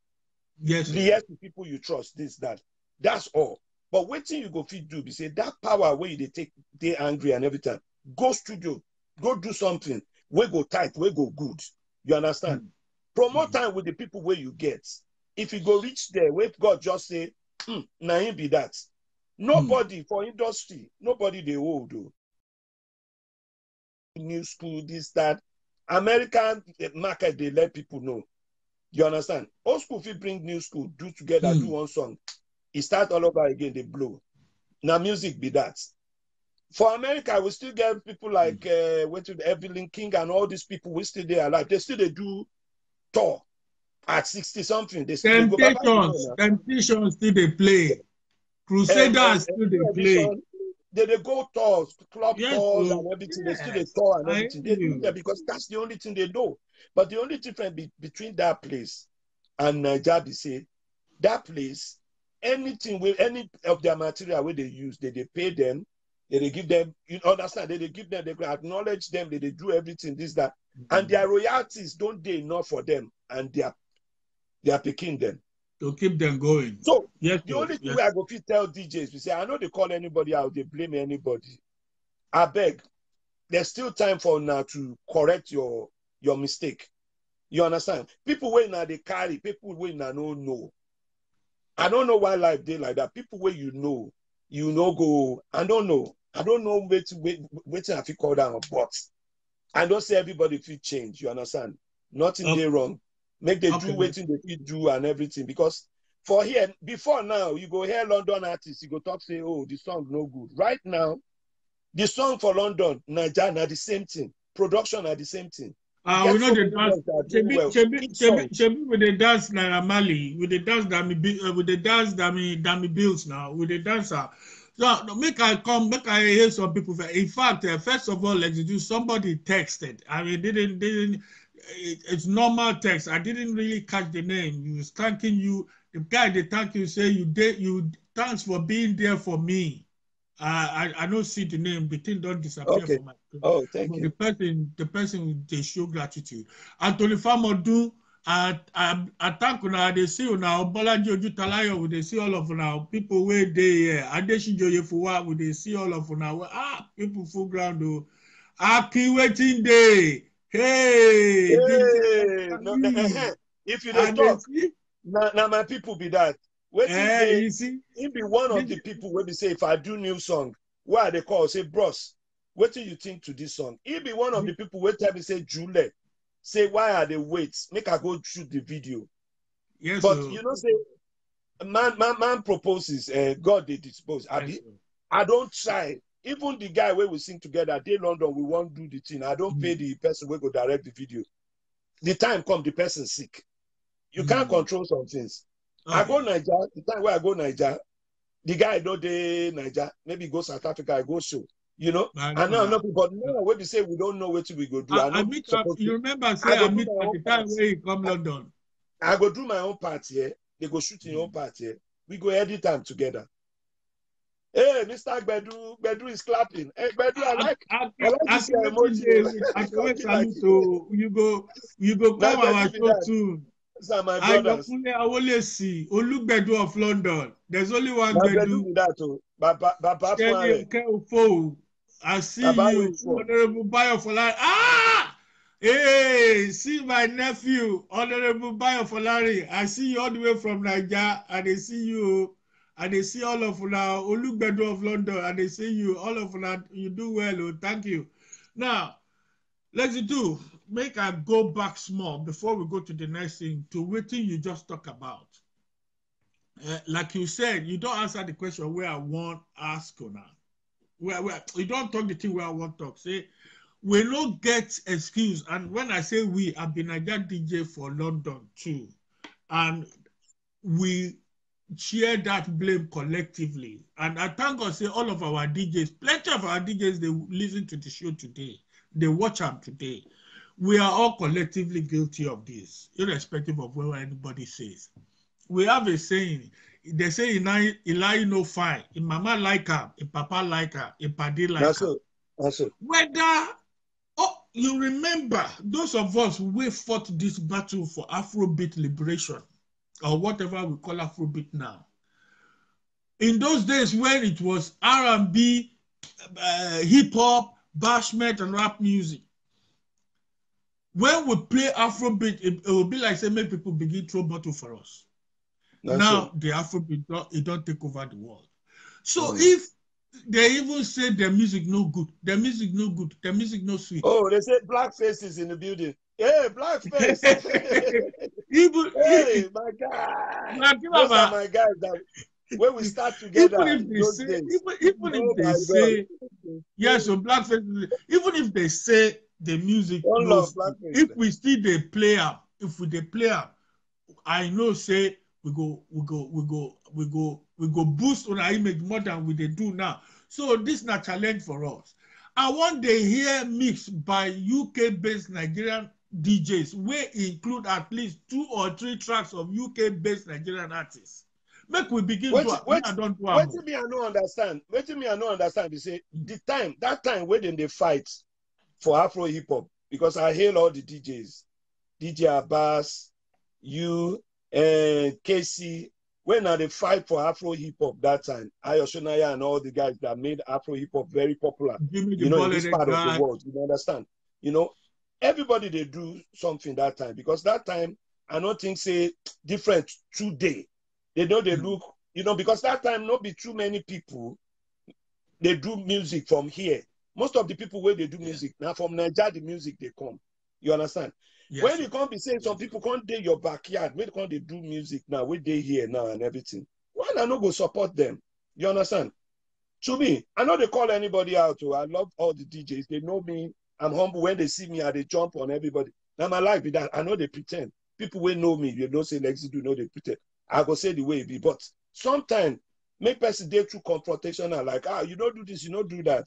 Yes, the yes to people you trust, this, that. That's all. But what thing you go fit do be say that power where they take they angry and everything. Go studio, go do something. We go tight, we go good. You understand? Mm. Promote mm. time with the people where you get. If you go reach there, where God just say, mm, nah, him be that. Nobody mm. for industry, nobody they will do. New school, this, that. American market, they let people know. You understand? Old school, if you bring new school, do together, mm. do one song. It start all over again, they blow. Now music be that. For America, we still get people like mm. uh, went to Evelyn King and all these people, we still there alive. They still they do tour at sixty something. They still Temptations, they go back Temptations still they play. Crusaders and, and, still they play. They, they go tours, club yes, tours and everything. Yes. They still they tour and everything. They do that because that's the only thing they know. But the only difference be, between that place and Naija be say, that place, anything with any of their material where they use, they, they pay them, they, they give them, you understand, they, they give them, they acknowledge them, they, they do everything, this, that. Mm-hmm. And their royalties don't they enough for them, and they are, they are picking them. To keep them going. So, yes, the yes, only yes. thing I go fit tell D Js, we say, I know they call anybody out, they blame anybody. I beg, there's still time for now to correct your your mistake. You understand? People where now they carry, people where now no, no. I don't know why life they like that. People where you know, you know go, I don't know. I don't know wait wait wait if you call down a bot. I don't say everybody feel change, you understand? Nothing okay. they wrong. Make they okay. do waiting they feel do and everything. Because for here, before now, you go hear London artists, you go talk, say, oh, the song no good. Right now, the song for London, Naija are the same thing. Production are the same thing. Uh, we know the dance. Chebi, well. Chebi, Chebi, Chebi, with the dance Naira Marley, with the dance that me, uh, with the dance that me, that me builds now, with the dancer. So make I come, make I hear some people. In fact, uh, first of all, like you do, somebody texted. I mean, didn't, didn't. It, it's normal text. I didn't really catch the name. He was thanking you. The guy they thank you say you did. You thanks for being there for me. Uh, I I don't see the name. The thing don't disappear okay. from my. Oh, thank but you. The person, the person, they show gratitude. Anthony Famodu, I I thank you now. They see you now. Bolaji Ojutalayo, they see all of now. People where they are. Adeshijo Yefuwa, they see all of now. Ah, people full ground do. I keep waiting day. Hey, hey. No, no, if you don't talk, now nah, nah, my people be that. Wait hey, you see, he be one of the people where they say, if I do new song, why they call say, bros, what do you think to this song? He be one of the people where time say, Julie, say, why are they wait? Make I go shoot the video. Yes, but sir. You know, say, man, man, man proposes, uh, God they dispose. I, yes, I don't try. Even the guy where we sing together, they London, we won't do the thing. I don't mm. pay the person where go direct the video. The time come, the person sick. You mm. can't control some things. Okay. I go Naija, the time where I go Naija, the guy no dey Naija, maybe go South Africa, I go show. You know? I know, and now, know. But now when we say we don't know what we go do. I, I, I meet up, you remember, say I, I meet at the time where you come I, London. I go do my own part here. They go shoot in mm. your own part here. We go edit time together. Hey, Mister Bedu, Bedu is clapping. Hey, Bedu, I like. I, I, I like I, this I, emoji. I can wait for you to. You go. You go come our show soon. I go fully. I only see Oluwabedu of London. There's only one Bedu. Baba, Baba, Baba. I see you, Honorable Bayo for life. Ah, hey, see my nephew, Honorable Bayo for life. I see you all the way from Nigeria, and I see you. And they see all of now, Oluwabedu of London, and they see you, all of now, you do well, oh, thank you. Now, let's do, make I go back small before we go to the next thing, to what thing you just talk about. Uh, like you said, you don't answer the question where I want to ask you now. Where, where, you don't talk the thing where I want to talk. Say, we don't get excuse, and when I say we, I've been a D J for London too, and we share that blame collectively, and I thank God say all of our D Js, plenty of our D Js, they listen to the show today. They watch them today. We are all collectively guilty of this, irrespective of what anybody says. We have a saying. They say, Eli no fine. In mama like her, in papa like her, in paddy like That's her. It. That's it. Whether, oh, you remember, those of us who fought this battle for Afrobeat liberation, or whatever we call Afrobeat now. In those days when it was R and B, uh, hip-hop, bashment, and rap music, when we play Afrobeat, it, it will be like saying, make people begin to throw bottle for us. That's now, it. The Afrobeat, don't, it don't take over the world. So oh. if they even say their music no good, their music no good, their music no sweet. Oh, they say black faces in the building. Hey, black face. even, hey, my God. Now, those are my guys that... When we start together, even if they say, even, even oh if they say yeah, so blackface, even if they say the music, knows, if we see the player, if we the player, I know say we go, we go, we go, we go, we go boost on our image more than we they do now. So this is not a challenge for us. I want to hear mixed by U K-based Nigerian D Js, where include at least two or three tracks of U K-based Nigerian artists. Make we begin wait, to wait, I don't wait to me I don't understand. Wait to me I don't understand. You say the time that time when they fight for Afro hip hop, because I hail all the D Js, D J Abbas, you and Casey. When are they fight for Afro hip hop that time? Ayoshanaya and all the guys that made Afro hip hop very popular. Give me the you know, in this part guy. Of the world, you understand? You know, everybody they do something that time, because that time I don't think say different today. They know they look, you know, because that time not be too many people. They do music from here. Most of the people where they do music now from Nigeria, the music they come. You understand? Yes. When you can't be saying some people can't do your backyard, where can't they do music now? Where they here now and everything? Why not go support them? You understand? To me, I know they call anybody out. Too. I love all the D Js. They know me. I'm humble. When they see me, I they jump on everybody. Now my life be that. I know they pretend. People will know me. They don't say Lexy Doo. No, they pretend. I go say the way it be, but sometimes make person day too confrontational, like ah, you don't do this, you don't do that.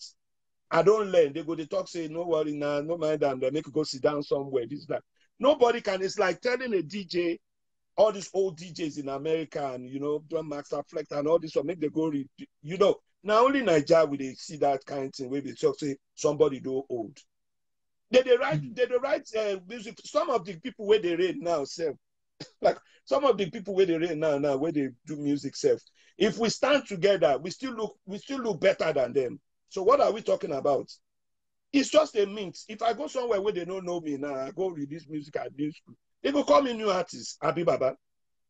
I don't learn. They go, they talk, say no worry now, nah, no mind them. They make you go sit down somewhere. This that nobody can. It's like telling a D J, all these old D Js in America, and you know, John Max Fleck and all this one, make the go, you know. Now only Nigeria will they see that kind of thing where they talk say somebody do old. They they write mm-hmm. they they write uh, music. Some of the people where they read now say. Like some of the people where they read now, now where they do music self. If we stand together, we still look, we still look better than them. So what are we talking about? It's just a mix. If I go somewhere where they don't know me now, I go release music at new school. They go call me new artist, Abi Baba.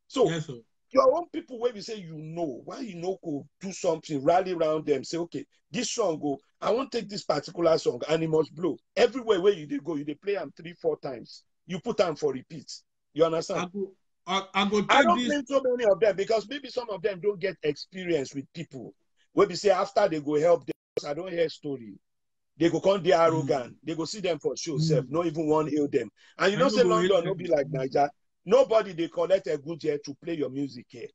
So yes, your own people where you say you know, why you know go do something, rally around them, say okay, this song go. I won't take this particular song, and it must blow. Everywhere where you they go, you they play them three, four times. You put them for repeat. You understand? I, go, I, I, go I don't blame so many of them, because maybe some of them don't get experience with people. Where they say after they go help them, I don't hear story. They go come, they arrogant. Mm. They go see them for show self. Mm. Not even one hail them. And you I know say London no be like Nigeria. Nobody they collect a good year to play your music here.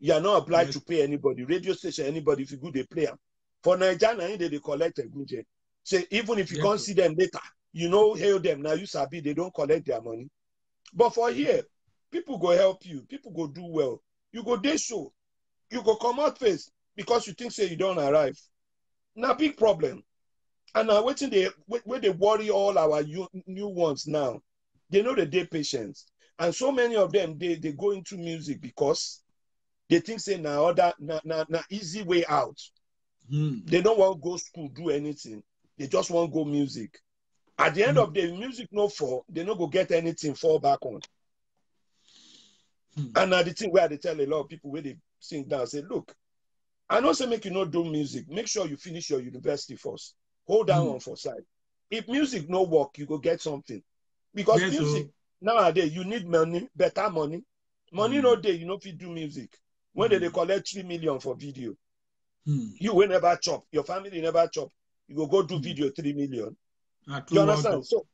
You are not obliged yes. to pay anybody. Radio station, anybody if you go they play them. For Nigeria, they, they collect a good year. Say so even if you yes. can't see them later, you know hail them now. You sabi they don't collect their money. But for here, people go help you. People go do well. You go day show. You go come out face because you think say you don't arrive. Now big problem. And now waiting they where they worry all our new ones now. They know the day patience. And so many of them they, they go into music because they think say now other na na na easy way out. Mm. They don't want to go school, do anything. They just want to go music. At the end mm. of the music, no fall, they no go get anything fall back on. Mm. And now the thing where they tell a lot of people where they sing down, say, look, I know say make you not do music. Make sure you finish your university first. Hold down mm. on for side. If music no work, you go get something. Because yes, music, so. Nowadays, you need money, better money. Money mm. no day, you know if you do music. When mm. they collect three million for video, mm. you will never chop. Your family never chop. You go go do mm. video three million. You understand? So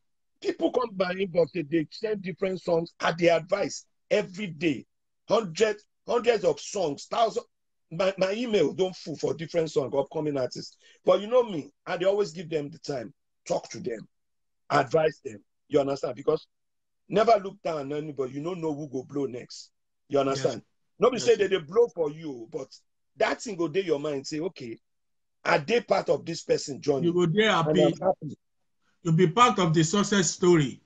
people come by inbox, they send different songs at their advice every day. Hundreds, hundreds of songs, thousands. My, my email don't full for different songs, upcoming artists. But you know me, and they always give them the time. Talk to them. advise them. You understand? Because never look down on anybody. You don't know who go blow next. You understand? Yes. Nobody yes. say that they blow for you, but that thing go dey your mind. Say, okay, are they part of this person, Johnny? You go there happy. You'll be part of the success story.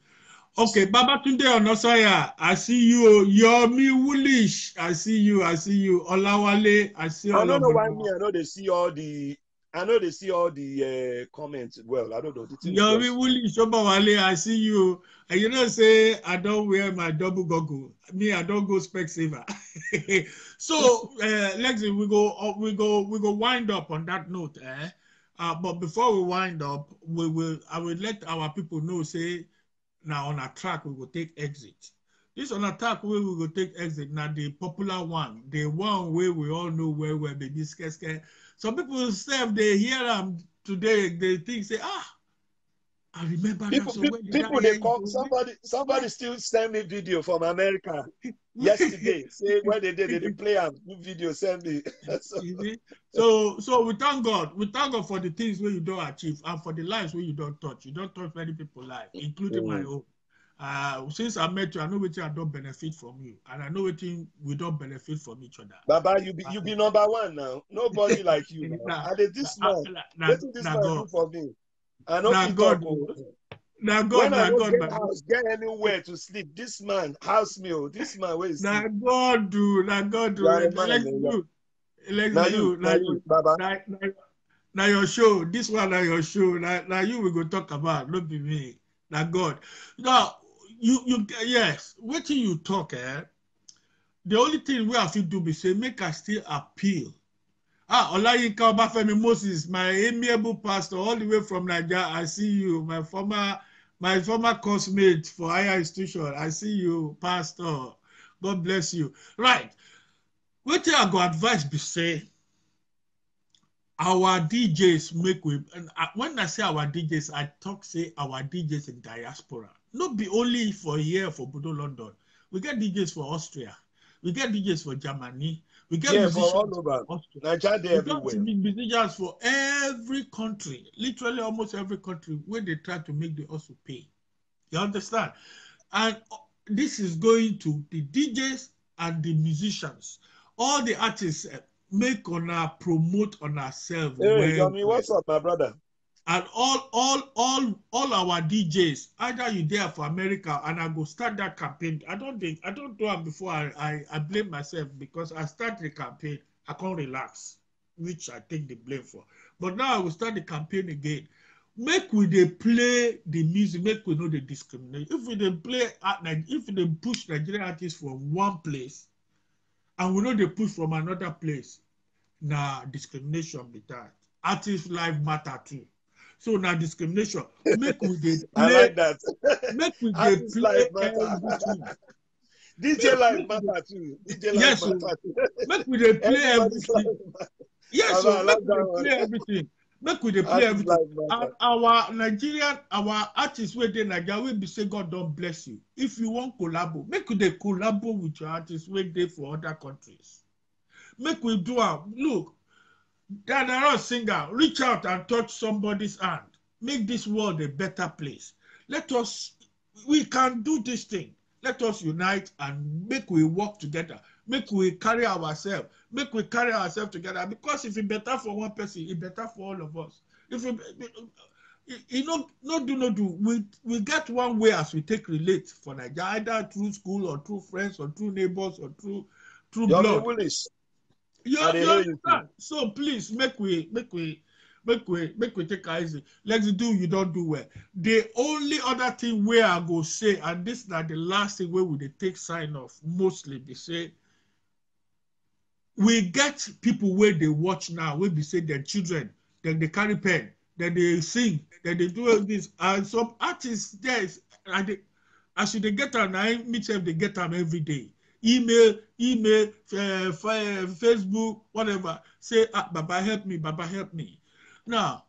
Okay, Babatunde Onosaya, I see you. Yomi Woolish, I see you. I see you. Olawale, I see. I don't know why me. I know they see all the. I know they see all the uh, comments. Well, I don't know. Yomi Woolish, Obawale, I see you. And you know, say I don't wear my double goggle. Me, I don't go Specsaver. So, uh, Lexy, we go, we go, we go. Wind up on that note, eh? Uh, but before we wind up, we will. I will let our people know. Say. Now on a track we will take exit. This on a track where we will take exit. Now the popular one, the one where we all know where we're baby skeske. Some people say they hear them today, they think say, ah, I remember people, that. People, people they call somebody somebody still send me video from America yesterday. Say where they did they play and video send me. so. so so we thank God. We thank God for the things where you don't achieve and for the lives where you don't touch. You don't touch many people's lives, including mm. my own. Uh since I met you, I know which I don't benefit from you, and I know which we don't benefit from each other. Baba, you be you be number one now. Nobody like you. Now. Nah, and this nah, man, nah, this nah, man nah, for me. I know nah God, nah God, when nah I God, get, house, get anywhere to sleep. This man house meal. This man where is nah God do, nah God do. Like you, like you, like you, Baba. Now your show. This one now your show. Now now you we go talk about. Don't be me. Now God. Now you you yes. Wait till you talk. Eh. The only thing we have to do be say make us still appeal. Ah, Olayinka Obafemi Moses, my amiable pastor, all the way from Nigeria. I see you, my former, my former coursemate for higher institution. I see you, pastor. God bless you. Right. What I go advice be say? Our D Js make we. And when I say our D Js, I talk say our D Js in diaspora. Not be only for here for Budo London. We get D Js for Austria. We get D Js for Germany. We get yeah, musicians all over. Nigeria, we everywhere. Got musicians for every country, literally almost every country, where they try to make the also pay. You understand? And this is going to the D Js and the musicians. All the artists make on our promote on ourselves. Hey, Yomi, what's up, my brother? And all, all, all, all our D Js, either you there for America, and I go start that campaign. I don't think I don't do it before I, I, I blame myself because I start the campaign, I can't relax, which I take the blame for. But now I will start the campaign again. Make we they play the music, make we know the discrimination. If we they play at if they push Nigerian artists from one place, and we know they push from another place, nah, discrimination be that. Artist life matter too. So now discrimination. Make with the play. I like that. Make with the play. D J life matter too. D J life matter too. Make with the play everything. Yes, so make with the play everything. Make with the play everything. Our Nigerian, our artists where they Nigeria will be say God don't bless you. If you want collabo, make with the collabo with your artists where they for other countries. Make we do a look. That are a singer, reach out and touch somebody's hand. Make this world a better place. Let us, we can do this thing. Let us unite and make we work together. Make we carry ourselves. Make we carry ourselves together. Because if it's better for one person, it's better for all of us. If it, you know, no do, no do. We we get one way as we take relate for Nigeria, either through school or through friends or through neighbors or through through blood. You understand? So please make we make we make we make we take it easy. Let's do you don't do well. The only other thing where I go say, and this is the last thing where we they take sign off mostly they say we get people where they watch now, where they say their children, then they carry pen, then they sing, then they do all this. And some artists there and they as they get them, I meet them, they get them every day. Email, email, uh, Facebook, whatever. Say, ah, Baba, help me, Baba, help me. Now,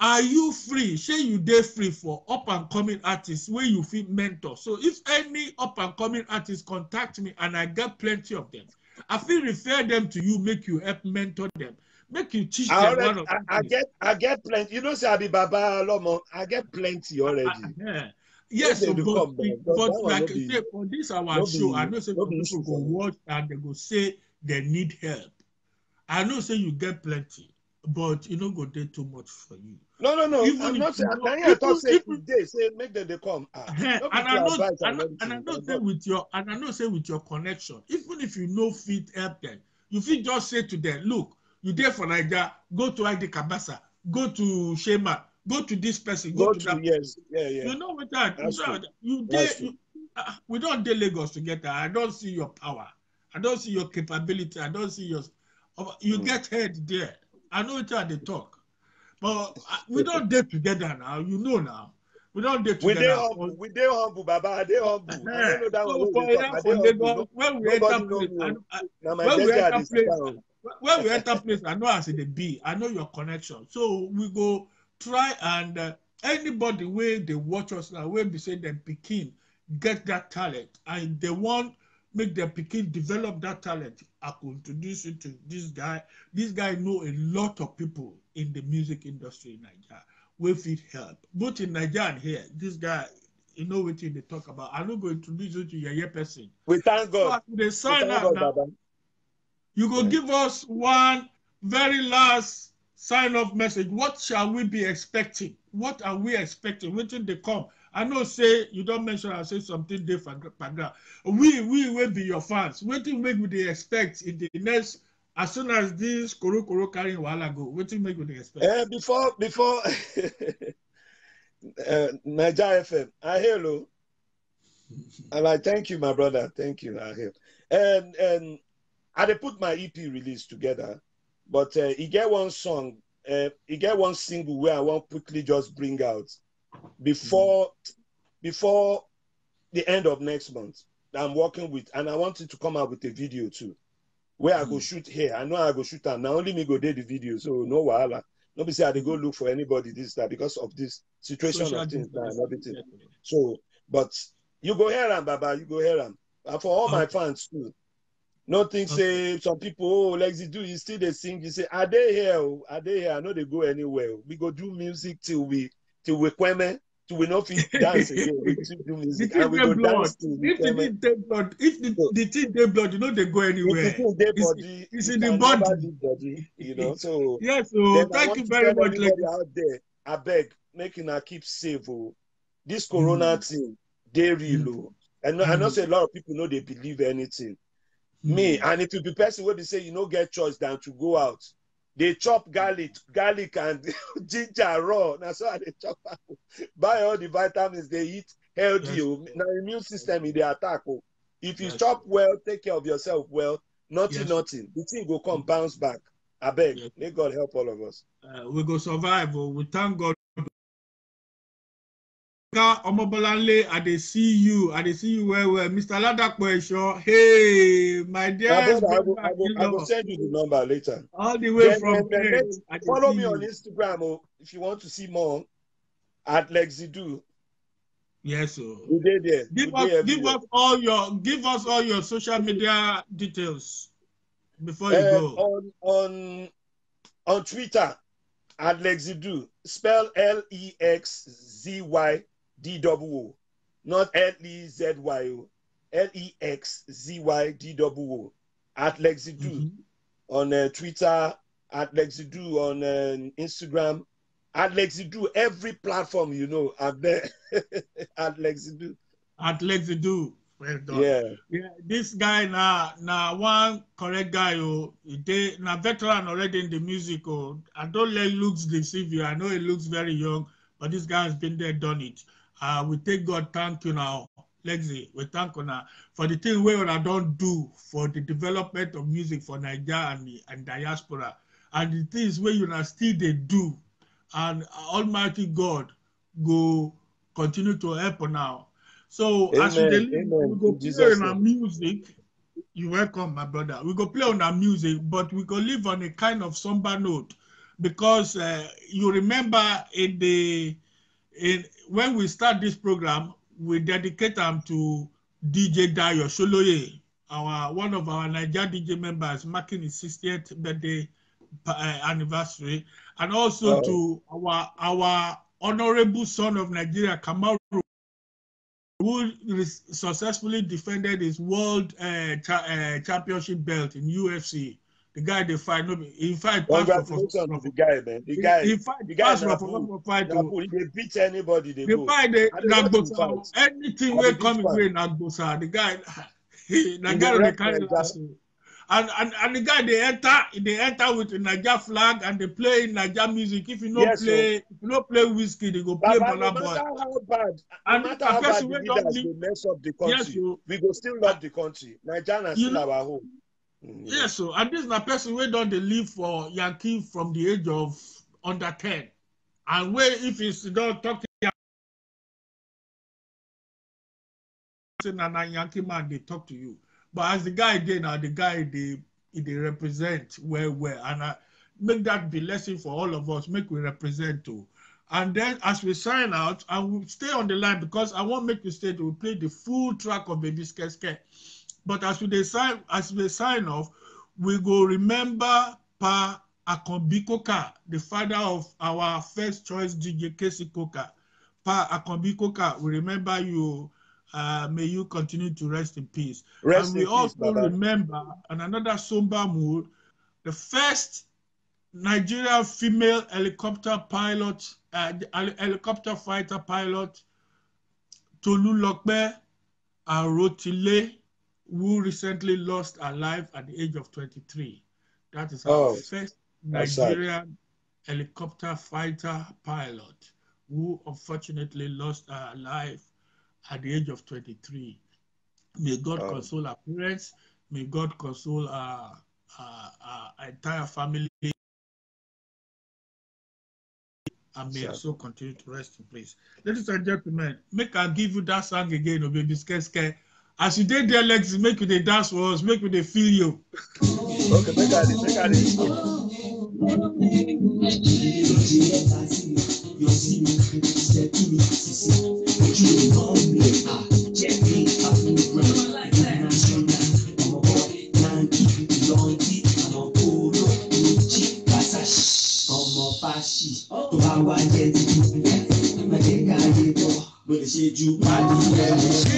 are you free? Say you dey free for up and coming artists where you feel mentor. So if any up and coming artist contact me and I get plenty of them, I feel refer them to you, make you help mentor them. Make you teach I already, them. I, I get, I get plenty. You know, say I be Baba Lomo. I get plenty already. I, yeah. Yes, so but, come, but, but like I say, for this our show, I know say people go watch and they go say they need help. I know say you get plenty, but you know go do too much for you. No, no, no. Even I'm not saying. I thought say they say make them they come. Ah, yeah, and I know, and I know, and I know say with your, and I know say with your connection, even if you know fit help them, you fit just say to them, look, you there for Naija, go to I D Kabasa, go to Shema. Go to this person. Go, go to, to that. Yes, yeah, yeah. You know what that? That's you know that. You, de you uh, we don't de Lagos together. I don't see your power. I don't see your capability. I don't see your. Uh, you mm. get head there. I know each other they talk, but uh, we don't de together now. You know now. We don't de together. We de humble. We de humble, Baba. They humble. I don't know that so one. They when we enter place, when we enter place, when we enter place, I know I see the B. I know your connection. So we go. Try and uh, anybody where they watch us now, where we say them Pekin get that talent and they want make them Pekin develop that talent. I could introduce you to this guy. This guy know a lot of people in the music industry in Nigeria. We fit help both in Nigeria and here. This guy, you know what they talk about. I'm not going to introduce you to your, your person. We thank God. So they sign up God, now. Baba. You go yeah. give us one very last. Sign off message. What shall we be expecting? What are we expecting? When they come, I know say you don't mention. I say something different. We we will be your fans. What do make we expect in the next? As soon as this koro koro carrying wahala go, what do make we expect? Uh, before before uh, Naija F M, I hello, and I thank you, my brother. Thank you, I help. And and I they put my E P release together. But uh, he get one song, uh, he get one single where I want quickly just bring out before mm. before the end of next month. I'm working with, and I wanted to come out with a video too, where mm. I go shoot here. I know I go shoot and now only me go do the video, so no wahala. Nobody say I dey go look for anybody this that because of this situation so of things and everything. So, but you go here and Baba, you go here and, and for all oh. my fans too. Nothing okay. say some people, oh, Lexy Doo, you still they sing, you say, are they here? Are they here? I know they go anywhere. We go do music till we, till we kweme, till we not fit dance again. We do music and we go blood. dance till we If the thing they blood, if the, so, the thing they blood, you know they go anywhere. If the thing body, it's in the body. body. You know, so. Yeah, so thank you very much. Like out there, I beg, making her keep safe. Oh. This corona mm. thing, they real low. And mm. I know say a lot of people know they believe anything. Me and if you be person where they say you no get choice than to go out, they chop garlic, garlic and ginger raw. Now so they chop out. Buy all the vitamins they eat healthy. Yes. Now immune system in the attack. If you yes. chop well, take care of yourself well. Nothing, yes. nothing. The thing will come bounce back. I beg. Yes. May God help all of us. Uh, we go survive. We thank God. Omobolanle, I dey see you. I dey see you well, well. Mister Ladakwesho, hey, my dear. I will, I, will, I will send you the number later. All the way then, from then, then, then, follow me you. on Instagram oh, if you want to see more at Lexy Doo. Yes, sir. There. Give, us, give us all your give us all your social media details before you uh, go on on on Twitter. At Lexy Doo, spell L E X Z Y D O O, not L E Z Y O, L E X Z Y D O O, at Lexy Doo mm-hmm. on uh, Twitter, at Lexy Doo on uh, Instagram, at Lexy Doo, every platform you know, at, at Lexy Doo. At Lexy Doo. Well done. Yeah. yeah. This guy now, now one correct guy who they now veteran already in the music. Oh, I don't let looks deceive you. I know he looks very young, but this guy has been there, done it. Uh, we take God thank you now, Lexy. We thank you now for the thing we I don't do for the development of music for Nigeria and, and diaspora, and the things where you now still they do, and Almighty God go continue to help now. So amen, as we deliver, we go play Jesus on our music. You're welcome, my brother. We go play on our music, but we go live on a kind of somber note because uh, you remember in the in when we start this program, we dedicate them to D J Dayo Sholoye, our one of our Nigeria D J members, marking his sixtieth birthday uh, anniversary, and also oh. to our our honorable son of Nigeria, Kamaru, who successfully defended his world uh, cha uh, championship belt in U F C. The guy they fight, no, in fact, congratulations of the guy, man. The guy, in fact, the guy, they beat anybody. They, they fight the Nagbosa. Anything will come in way Nagbosa. The guy, he, the guy the country. And, and and the guy they enter, they enter with the Naija flag and they play Naija music. If you don't yes, play, so. if you don't play whiskey, they go play Burna Boy. No matter how bad, no matter how bad the leaders, they mess up the country. Yes, so. We go still love the country. Nigerians still know, our home. Mm-hmm. Yes, so and this is the person where don't they live for Yankee from the age of under ten, and where if it's don't talk to Yankee, Yankee man, they talk to you. But as the guy did now, the guy they they represent well, well, and I make that be lesson for all of us. Make we represent too. And then as we sign out, I will stay on the line because I won't make you stay. We we'll play the full track of Baby Skeske. But as we sign, as we sign off, we go remember Pa Akumbikoka, the father of our first choice D J Casey Coker. Pa Akumbikoka, we remember you. Uh, may you continue to rest in peace. Rest and we also peace, remember, on another somber mood, the first Nigerian female helicopter pilot, uh, helicopter fighter pilot, Tolulokpe Arotile, who recently lost her life at the age of twenty-three. That is our oh, first Nigerian helicopter fighter pilot, who unfortunately lost her life at the age of twenty-three. May God oh. console our parents. May God console our, our, our entire family. And may sure. also continue to rest in peace. Ladies and gentlemen, make I give you that song again, O Baby Skeske. As you did their legs, make you the dance for us, make you they feel you. Okay, make that it, make that it. You know me, I check me, I feel great. Like that. I'm a boy, Yankee, Lonti, I'm a polo, Uchi, Kasashi, I'm a Fashi, to our Yeti, I'm a Dekayebo, but they said you party yellow,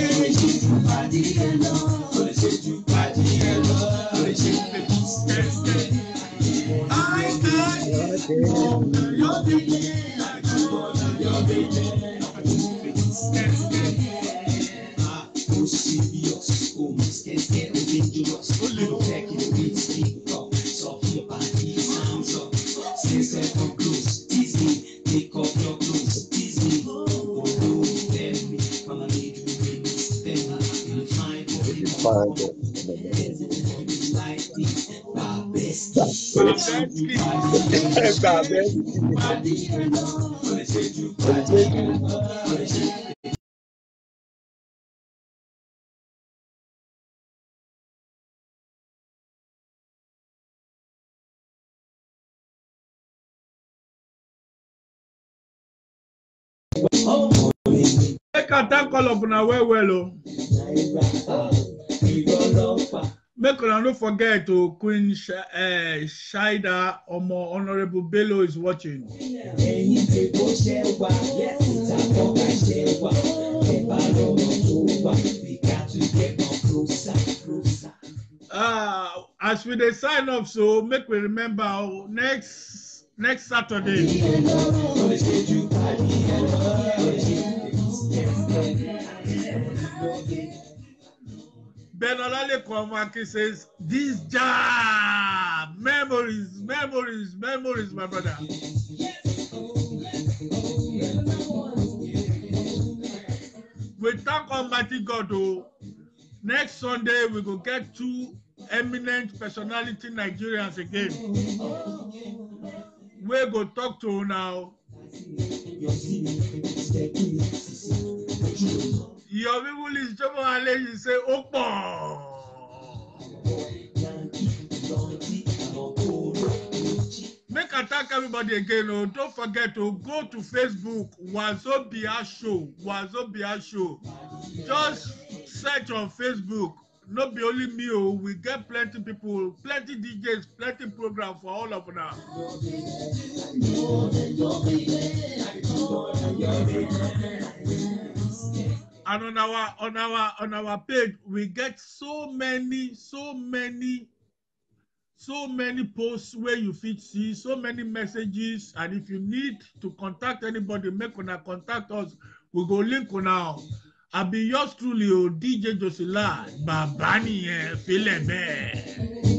they said you party yellow, but they said you party yellow, but they said you party yellow, I got your baby. Ah, who's serious? Who must get scared and dangerous? Who little back in the big stick up? So keep your body sounds up. Stay safe from close. Tease me, take off your clothes. Tease me, oh, oh, tell me. Mama made you bring me stella. You'll find what you want. There's nothing like this. Babesti. Make a tank all of na well well. Make una no forget to oh, Queen Sh uh, Shida Omo Honorable Bello is watching. Uh, as we dey sign off, so make we remember oh, next next Saturday. Ben Olalekan says, this job, memories, memories, memories, my brother. We thank Almighty God, though. Next Sunday, we will get two eminent personality Nigerians again. We go talk to now. Yomi Woolish Jomo Ale, you say, Opa! Make a thank everybody again. Oh, don't forget to go to Facebook, Wazobia Show. Wazobia Show. Just search on Facebook. not be only me, we get plenty people, plenty D Js, plenty program for all of now. And on our on our on our page, we get so many, so many, so many posts where you fit see, so many messages. And if you need to contact anybody, make una contact us. We go link now. I'll be yours truly, O D J Josila, Babani, Filebe.